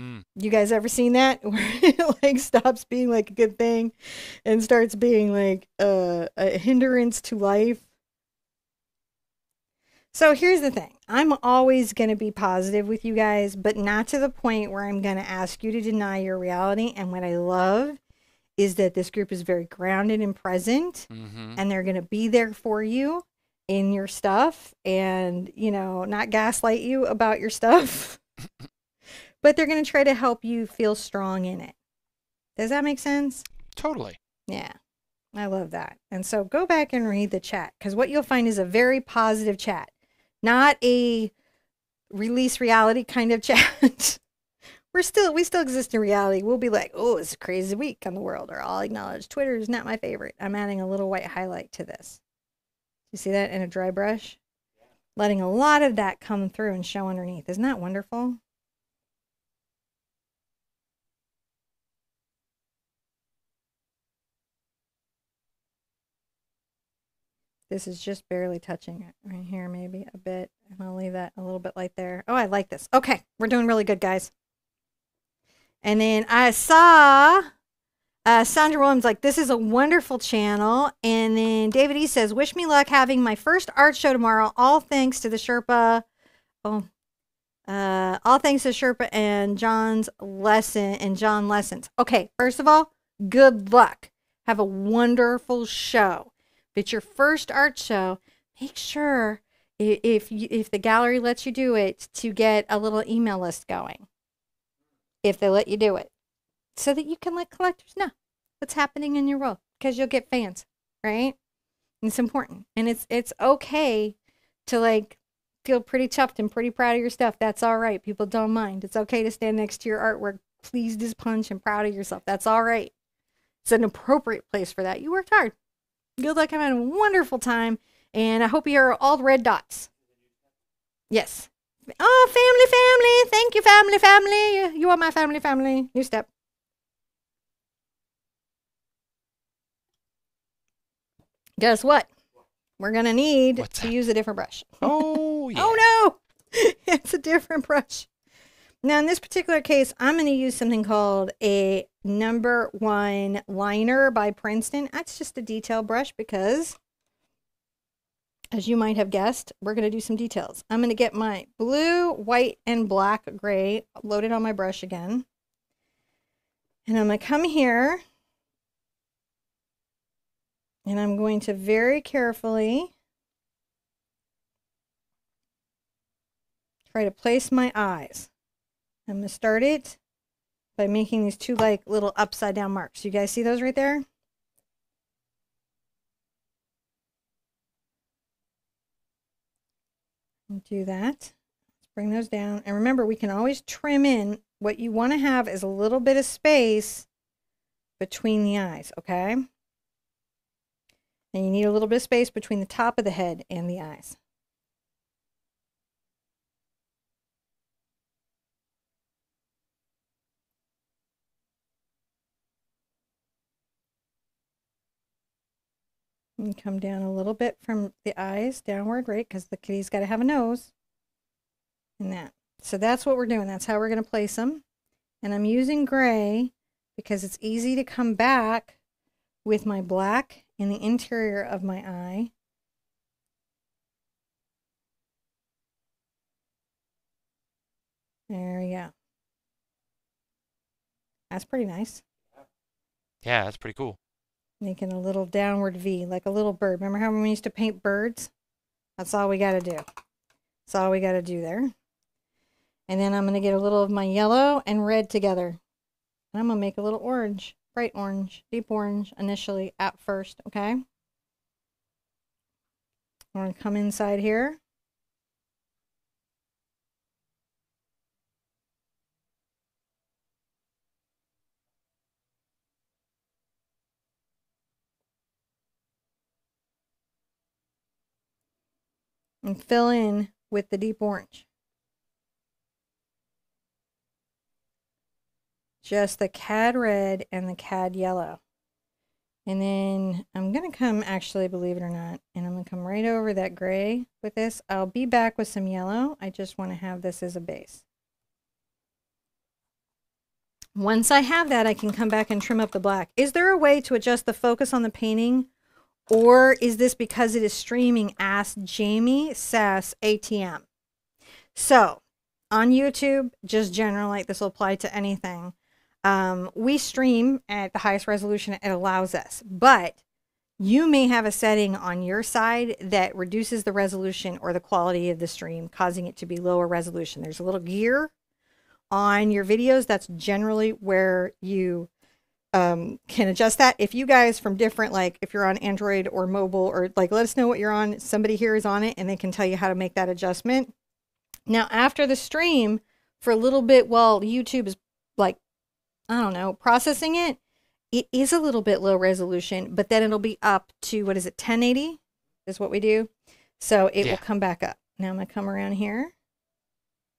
Mm. You guys ever seen that where it like stops being like a good thing and starts being like a, a hindrance to life? So here's the thing. I'm always going to be positive with you guys, but not to the point where I'm going to ask you to deny your reality. And what I love is that this group is very grounded and present, mm-hmm. and they're going to be there for you in your stuff and, you know, not gaslight you about your stuff, but they're going to try to help you feel strong in it. Does that make sense? Totally. Yeah. I love that. And so go back and read the chat because what you'll find is a very positive chat. Not a release reality kind of chat. We're still, we still exist in reality. We'll be like, oh, it's a crazy week on the world, or I'll acknowledge Twitter is not my favorite. I'm adding a little white highlight to this. You see that in a dry brush? Yeah. Letting a lot of that come through and show underneath. Isn't that wonderful? This is just barely touching it right here, maybe a bit. And I'll leave that a little bit light there. Oh, I like this. Okay, we're doing really good, guys. And then I saw uh, Sandra Williams like, this is a wonderful channel. And then David E says, wish me luck having my first art show tomorrow. All thanks to the Sherpa. Oh, uh, all thanks to Sherpa and John's lesson and John lessons. Okay, first of all, good luck. Have a wonderful show. If it's your first art show, make sure if you, if the gallery lets you do it to get a little email list going, if they let you do it, so that you can let collectors know what's happening in your world, because you'll get fans, right? And it's important, and it's it's okay to like feel pretty chuffed and pretty proud of your stuff. That's all right. People don't mind. It's okay to stand next to your artwork, pleased as punch, and proud of yourself. That's all right. It's an appropriate place for that. You worked hard. Good luck. I'm having a wonderful time, and I hope you're all red dots. Yes. Oh, family, family. Thank you, family, family. You are my family, family. New step. Guess what? We're going to need What's to that? use a different brush. Oh, yeah. Oh, no. It's a different brush. Now, in this particular case, I'm going to use something called a number one liner by Princeton. That's just a detail brush because, as you might have guessed, we're going to do some details. I'm going to get my blue, white, and black gray loaded on my brush again. And I'm going to come here, and I'm going to very carefully try to place my eyes. I'm going to start it by making these two like little upside down marks. You guys see those right there? Do that. Let's bring those down. And remember, we can always trim in. What you want to have is a little bit of space between the eyes, okay? And you need a little bit of space between the top of the head and the eyes. And come down a little bit from the eyes downward, right? Because the kitty's got to have a nose. And that. So that's what we're doing. That's how we're going to place them. And I'm using gray because it's easy to come back with my black in the interior of my eye. There we go. That's pretty nice. Yeah, that's pretty cool. Making a little downward V, like a little bird. Remember how when we used to paint birds? That's all we got to do. That's all we got to do there. And then I'm going to get a little of my yellow and red together. And I'm going to make a little orange, bright orange, deep orange initially at first, okay? I'm going to come inside here. and fill in with the deep orange. Just the cad red and the cad yellow. And then I'm going to come, actually, believe it or not, and I'm going to come right over that gray with this. I'll be back with some yellow. I just want to have this as a base. Once I have that, I can come back and trim up the black. Is there a way to adjust the focus on the painting? Or is this because it is streaming? Ask Jamie Sass A T M. So, on YouTube, just general, like this will apply to anything. Um, we stream at the highest resolution it allows us. But you may have a setting on your side that reduces the resolution or the quality of the stream, causing it to be lower resolution. There's a little gear on your videos. That's generally where you Um, can adjust that. If you guys from different, like if you're on Android or mobile, or like let us know what you're on. Somebody here is on it and they can tell you how to make that adjustment. Now after the stream for a little bit while YouTube is like, I don't know, processing it, it is a little bit low resolution, but then it'll be up to, what is it, ten eighty is what we do. So it yeah. will come back up. Now I'm going to come around here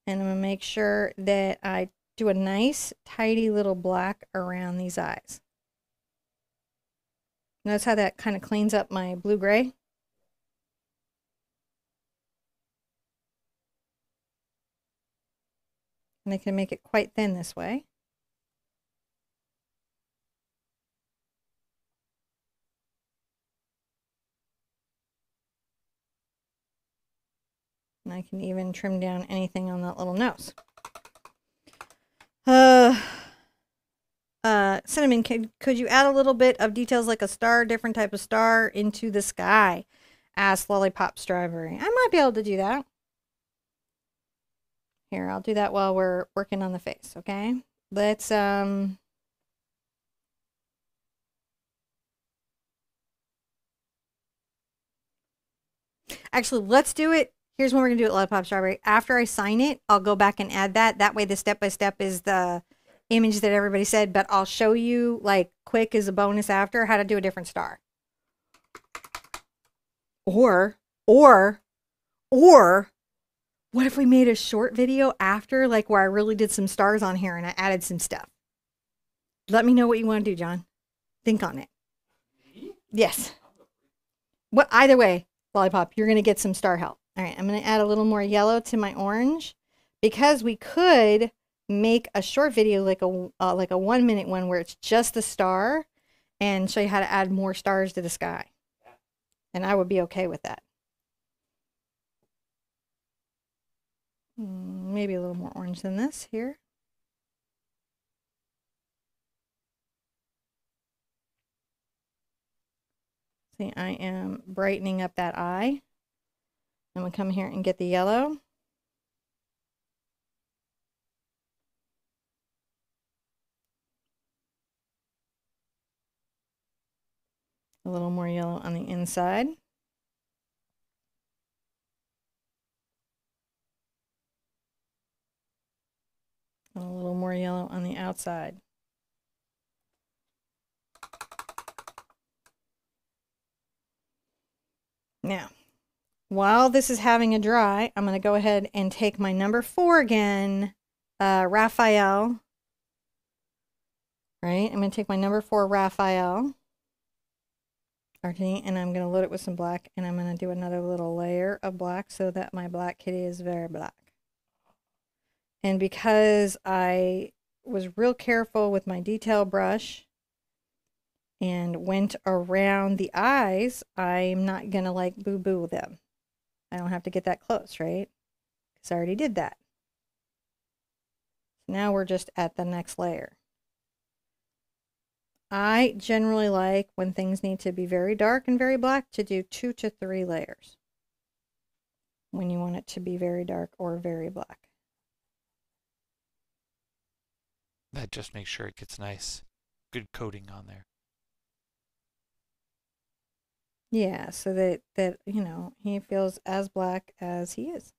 and I'm going to make sure that I do a nice, tidy little black around these eyes. Notice how that kind of cleans up my blue-gray. And I can make it quite thin this way. And I can even trim down anything on that little nose. Uh, uh, Cinnamon, could, could you add a little bit of details like a star, different type of star into the sky? Asked Lollipop Strawberry. I might be able to do that. Here, I'll do that while we're working on the face, okay? Let's, um... actually, let's do it. Here's when we're going to do it, Lollipop Strawberry. After I sign it, I'll go back and add that. That way the step-by-step is the image that everybody said, but I'll show you, like, quick as a bonus after, how to do a different star. Or, or, or, what if we made a short video after, like, where I really did some stars on here and I added some stuff? Let me know what you want to do, John. Think on it. Yes. Well, either way, Lollipop, you're going to get some star help. All right, I'm going to add a little more yellow to my orange because we could make a short video like a uh, like a one minute one where it's just the star and show you how to add more stars to the sky. And I would be okay with that. Maybe a little more orange than this here. See, I am brightening up that eye. I'm going to come here and get the yellow. A little more yellow on the inside. And a little more yellow on the outside. Now, while this is having a dry, I'm going to go ahead and take my number four again, uh, Raphael. Right? I'm going to take my number four, Raphael. And I'm going to load it with some black. And I'm going to do another little layer of black so that my black kitty is very black. And because I was real careful with my detail brush and went around the eyes, I'm not going to, like, boo-boo them. I don't have to get that close, right? Because I already did that. Now we're just at the next layer. I generally like, when things need to be very dark and very black, to do two to three layers. When you want it to be very dark or very black. That just makes sure it gets nice, good coating on there. Yeah, so that, that, you know, he feels as black as he is.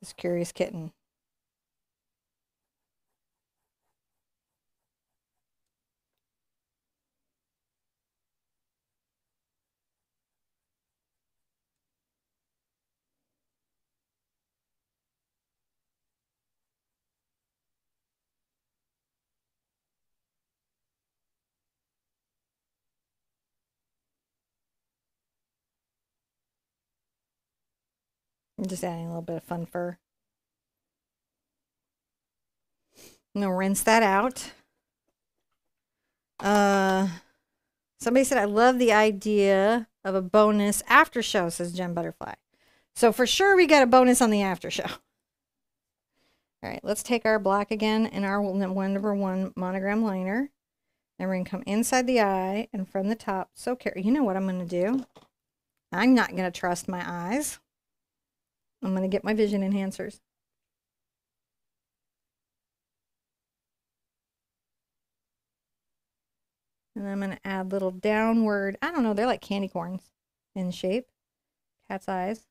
This curious kitten. I'm just adding a little bit of fun fur. I'm gonna rinse that out. Uh, somebody said, I love the idea of a bonus after show, says Jen Butterfly. So for sure we got a bonus on the after show. All right, let's take our black again and our one number one monogram liner. And we're gonna come inside the eye and from the top. So careful. You know what I'm gonna do? I'm not gonna trust my eyes. I'm gonna get my vision enhancers. And I'm going to add little downward, I don't know, they're like candy corns in shape. Cat's eyes.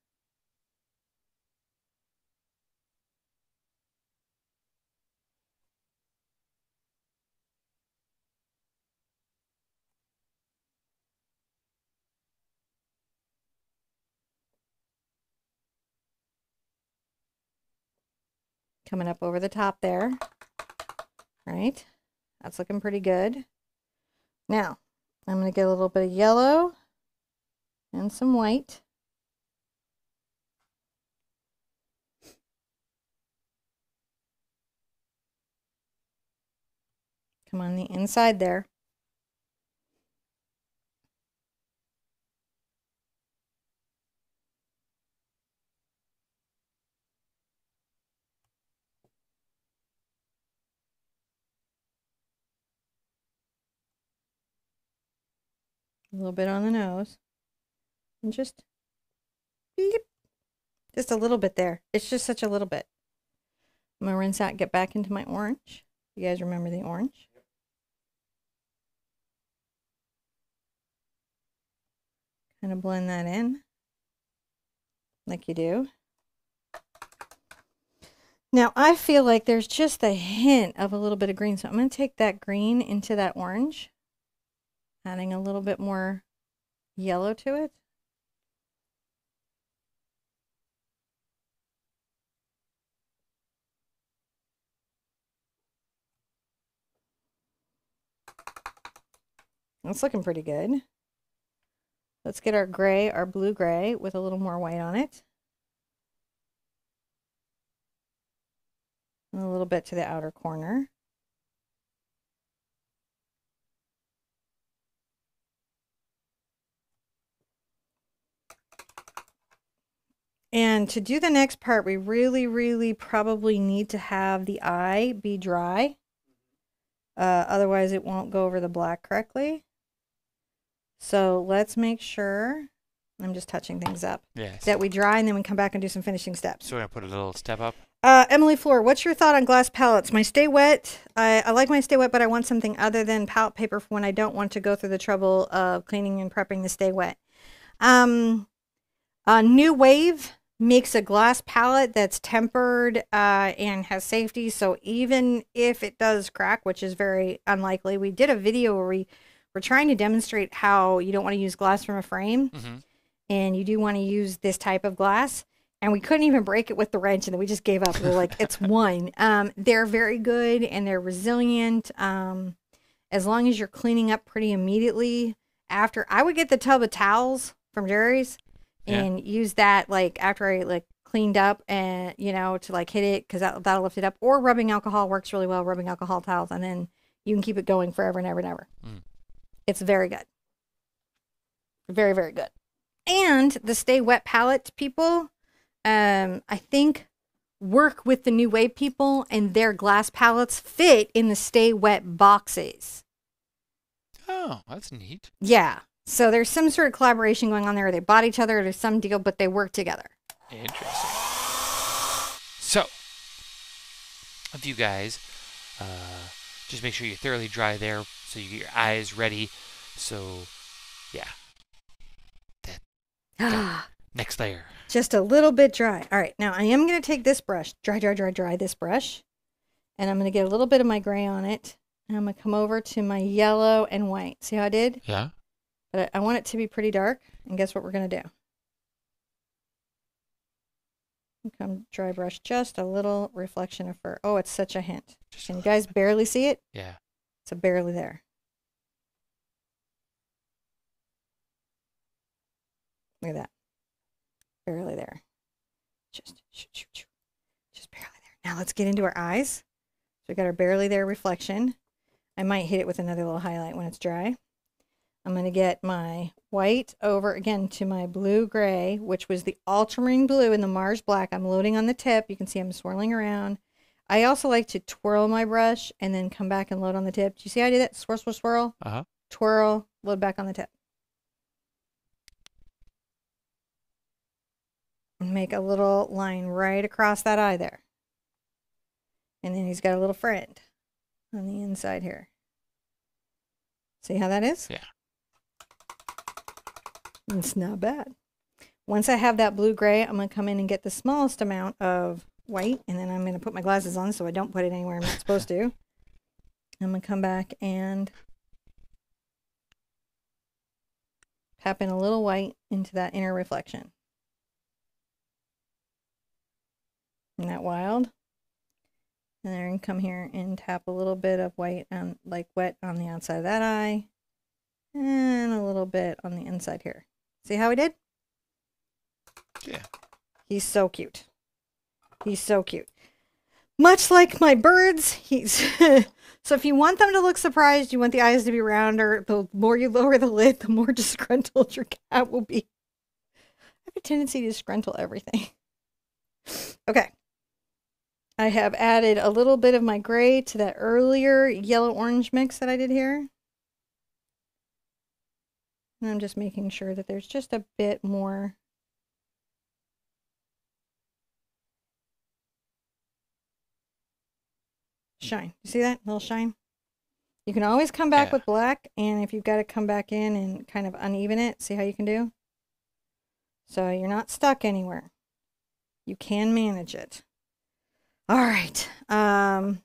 Coming up over the top there. Right? That's looking pretty good. Now, I'm going to get a little bit of yellow and some white. Come on the inside there. A little bit on the nose, and just beep, just a little bit there. It's just such a little bit. I'm gonna rinse out and get back into my orange. You guys remember the orange? Kind of blend that in like you do. Now I feel like there's just a hint of a little bit of green, so I'm gonna take that green into that orange. Adding a little bit more yellow to it. That's looking pretty good. Let's get our gray, our blue-gray, with a little more white on it. And a little bit to the outer corner. And to do the next part, we really, really probably need to have the eye be dry. Uh, otherwise, it won't go over the black correctly. So let's make sure, I'm just touching things up, yes. that we dry and then we come back and do some finishing steps. So we're going to put a little step up. Uh, Emily Floor, what's your thought on glass palettes? My Stay Wet, I, I like my Stay Wet, but I want something other than palette paper for when I don't want to go through the trouble of cleaning and prepping the Stay Wet. Um, uh, New Wave makes a glass palette that's tempered uh, and has safety, so even if it does crack, which is very unlikely, we did a video where we were trying to demonstrate how you don't want to use glass from a frame, mm-hmm. and you do want to use this type of glass, and we couldn't even break it with the wrench, and then we just gave up. We were like, it's one. Um, they're very good, and they're resilient. Um, as long as you're cleaning up pretty immediately after. I would get the tub of towels from Jerry's, Yeah. and use that like after I like cleaned up and you know to like hit it because that, that'll lift it up. Or rubbing alcohol works really well, rubbing alcohol towels, and then you can keep it going forever and ever and ever. Mm. It's very good. Very, very good. And the Stay Wet palette people, um, I think work with the New Wave people, and their glass palettes fit in the Stay Wet boxes. Oh, that's neat. Yeah. So there's some sort of collaboration going on there. They bought each other, there's some deal, but they work together. Interesting. So, if you guys, uh, just make sure you're thoroughly dry there so you get your eyes ready. So, yeah. That, that next layer. Just a little bit dry. All right, now I am going to take this brush, dry, dry, dry, dry this brush, and I'm going to get a little bit of my gray on it, and I'm going to come over to my yellow and white. See how I did? Yeah. But I want it to be pretty dark, and guess what we're going to do? Come dry brush just a little reflection of fur. Oh, it's such a hint. Just Can a you guys bit. barely see it? Yeah. So barely there. Look at that. Barely there. Just barely there. Now let's get into our eyes. So we got our barely there reflection. I might hit it with another little highlight when it's dry. I'm going to get my white over again to my blue gray, which was the ultramarine blue and the Mars black. I'm loading on the tip. You can see I'm swirling around. I also like to twirl my brush and then come back and load on the tip. Do you see how I did that? Swirl, swirl, swirl, uh-huh. Twirl, load back on the tip. And make a little line right across that eye there. And then he's got a little friend on the inside here. See how that is? Yeah. It's not bad. Once I have that blue-gray, I'm going to come in and get the smallest amount of white, and then I'm going to put my glasses on so I don't put it anywhere I'm not supposed to. I'm going to come back and tap in a little white into that inner reflection. Isn't that wild? And then come here and tap a little bit of white, um, like wet on the outside of that eye, and a little bit on the inside here. See how he did? Yeah. He's so cute. He's so cute. Much like my birds, he's... So if you want them to look surprised, you want the eyes to be rounder, the more you lower the lid, the more disgruntled your cat will be. I have a tendency to disgruntle everything. Okay. I have added a little bit of my gray to that earlier yellow-orange mix that I did here. And I'm just making sure that there's just a bit more. Shine. You see that? A little shine. You can always come back yeah. with black, and if you've got to come back in and kind of uneven it, see how you can do? So you're not stuck anywhere. You can manage it. All right. Um,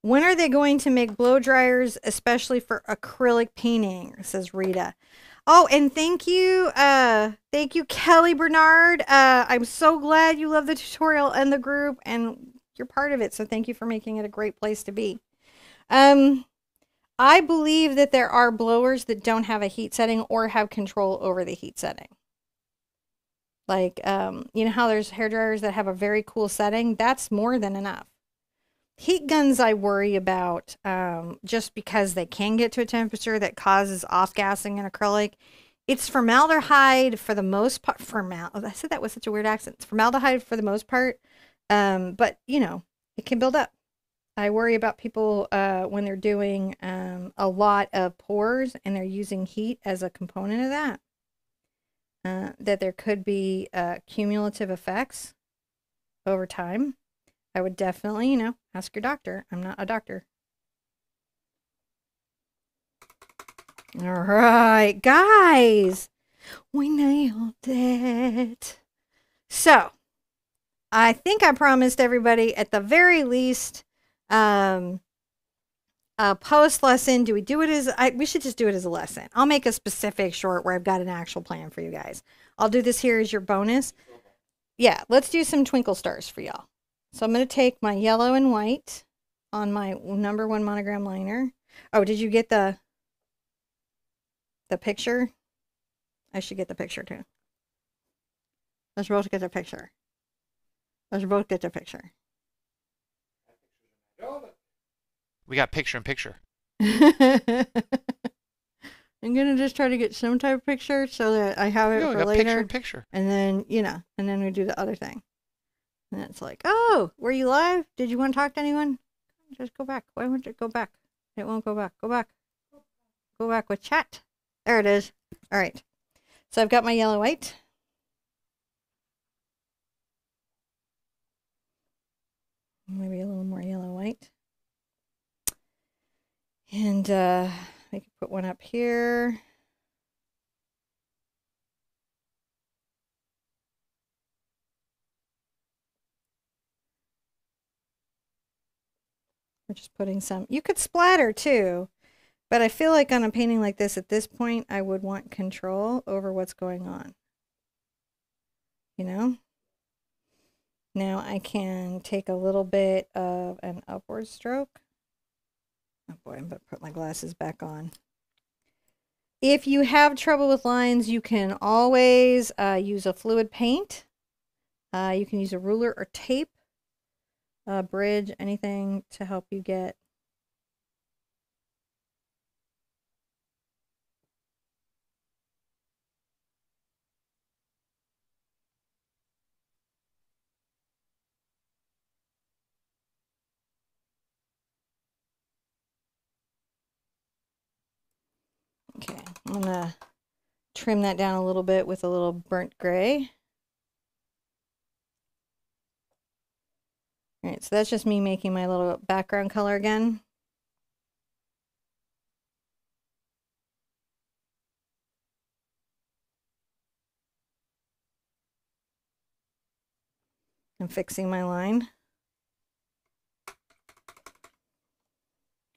when are they going to make blow dryers, especially for acrylic painting? Says Rita. Oh, and thank you. Uh, thank you, Kelly Bernard. Uh, I'm so glad you love the tutorial and the group and you're part of it. So thank you for making it a great place to be. Um, I believe that there are blowers that don't have a heat setting or have control over the heat setting. Like, um, you know how there's hair dryers that have a very cool setting? That's more than enough. Heat guns I worry about um, just because they can get to a temperature that causes off-gassing in acrylic. It's formaldehyde for the most part. Formal I said that with such a weird accent. It's formaldehyde for the most part. Um, but, you know, it can build up. I worry about people uh, when they're doing um, a lot of pours and they're using heat as a component of that. Uh, that there could be uh, cumulative effects over time. I would definitely, you know, ask your doctor. I'm not a doctor. All right, guys, we nailed it. So I think I promised everybody at the very least um, a post lesson. Do we do it as, I, we should just do it as a lesson. I'll make a specific short where I've got an actual plan for you guys. I'll do this here as your bonus. Yeah, let's do some twinkle stars for y'all. So I'm going to take my yellow and white on my number one monogram liner. Oh, did you get the, the picture? I should get the picture too. Let's both get the picture. Let's both get the picture. We got picture in picture. I'm gonna just try to get some type of picture so that I have it no, for we got later. Picture in picture. And then you know, and then we do the other thing. And it's like, oh, were you live? Did you want to talk to anyone? Just go back. Why won't it go back? It won't go back. Go back. Go back with chat. There it is. All right. So I've got my yellow white. Maybe a little more yellow white. And uh, I can put one up here. We're just putting some. You could splatter too, but I feel like on a painting like this, at this point, I would want control over what's going on. You know? Now I can take a little bit of an upward stroke. Oh boy, I'm going to put my glasses back on. If you have trouble with lines, you can always uh, use a fluid paint Uh, you can use a ruler or tape, a bridge, anything to help you get . Okay, I'm gonna trim that down a little bit with a little burnt gray. All right, so that's just me making my little background color again. I'm fixing my line.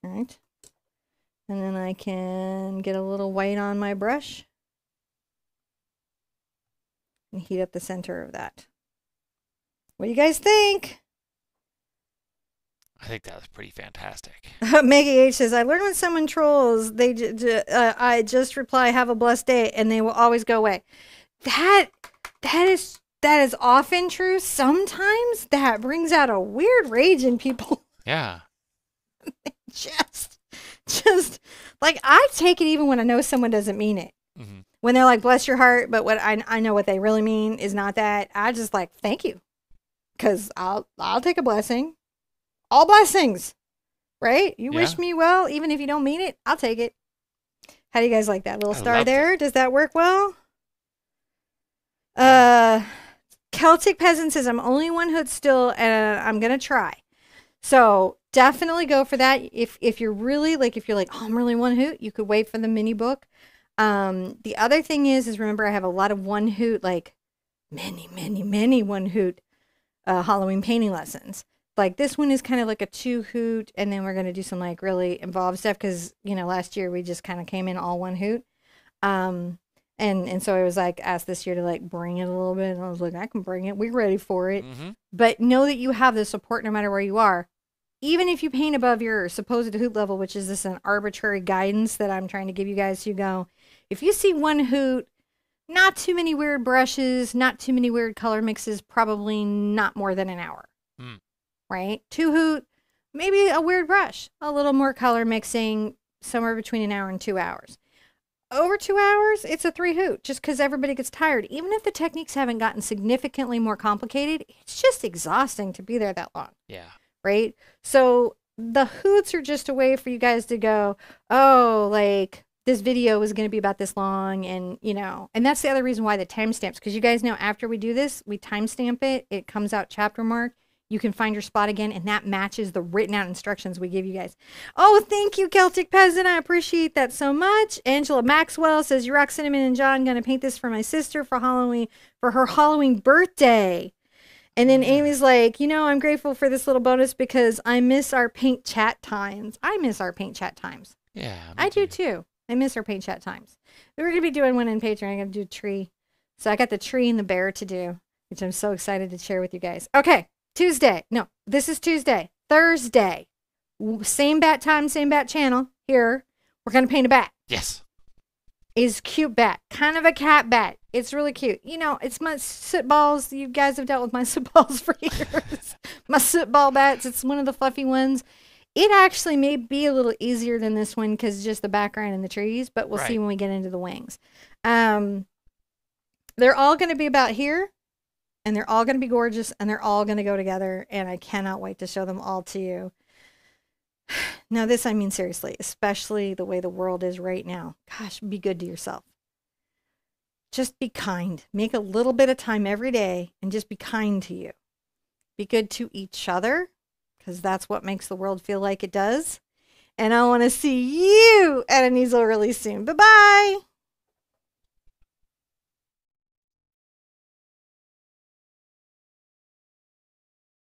All right. And then I can get a little white on my brush and heat up the center of that. What do you guys think? I think that was pretty fantastic. Maggie H says, I learned when someone trolls, they j j uh, I just reply, have a blessed day, and they will always go away. That, that is, that is often true. Sometimes that brings out a weird rage in people. Yeah. just... Just like I take it even when I know someone doesn't mean it. Mm-hmm. When they're like, bless your heart. But what I, I know what they really mean is not that. I just like, thank you. Because I'll, I'll take a blessing. All blessings. Right? You yeah. wish me well, even if you don't mean it. I'll take it. How do you guys like that little I star there? It. Does that work well? Uh, Celtic Peasant says, I'm only one hood still and I'm going to try. So definitely go for that. If if you're really like, if you're like, oh, I'm really one hoot, you could wait for the mini book. Um, the other thing is, is remember I have a lot of one hoot, like many, many, many one hoot uh, Halloween painting lessons. Like this one is kind of like a two hoot, and then we're going to do some like really involved stuff because, you know, last year we just kind of came in all one hoot. Um, and, and so I was like asked this year to like bring it a little bit. And I was like, I can bring it. We're ready for it. Mm-hmm. But know that you have the support no matter where you are. Even if you paint above your supposed hoot level, which is this an arbitrary guidance that I'm trying to give you guys to go, if you see one hoot, not too many weird brushes, not too many weird color mixes, probably not more than an hour, mm. right? Two hoot, maybe a weird brush, a little more color mixing, somewhere between an hour and two hours. Over two hours, it's a three hoot, just because everybody gets tired. Even if the techniques haven't gotten significantly more complicated, it's just exhausting to be there that long. Yeah. Right? So the hoots are just a way for you guys to go, oh, like this video is going to be about this long. And, you know, and that's the other reason why the timestamps, because you guys know after we do this, we timestamp it. It comes out chapter mark. You can find your spot again. And that matches the written out instructions we give you guys. Oh, thank you, Celtic Peasant. I appreciate that so much. Angela Maxwell says, you rock, Cinnamon and John. Going to paint this for my sister for Halloween, for her Halloween birthday. And then Amy's like, you know, I'm grateful for this little bonus because I miss our paint chat times. I miss our paint chat times. Yeah. I do, too. I miss our paint chat times. We were going to be doing one in Patreon. I'm going to do a tree. So I got the tree and the bear to do, which I'm so excited to share with you guys. Okay. Tuesday. No, this is Tuesday. Thursday. Same bat time, same bat channel. Here, we're going to paint a bat. Yes. It's a cute bat. Kind of a cat bat. It's really cute. You know, it's my soot balls. You guys have dealt with my soot balls for years. My soot ball bats. It's one of the fluffy ones. It actually may be a little easier than this one because just the background and the trees, but we'll right. see when we get into the wings. Um, they're all going to be about here, and they're all going to be gorgeous, and they're all going to go together, and I cannot wait to show them all to you. Now, this I mean seriously, especially the way the world is right now. Gosh, be good to yourself. Just be kind. Make a little bit of time every day and just be kind to you. Be good to each other because that's what makes the world feel like it does. And I want to see you at an easel really soon. Bye-bye.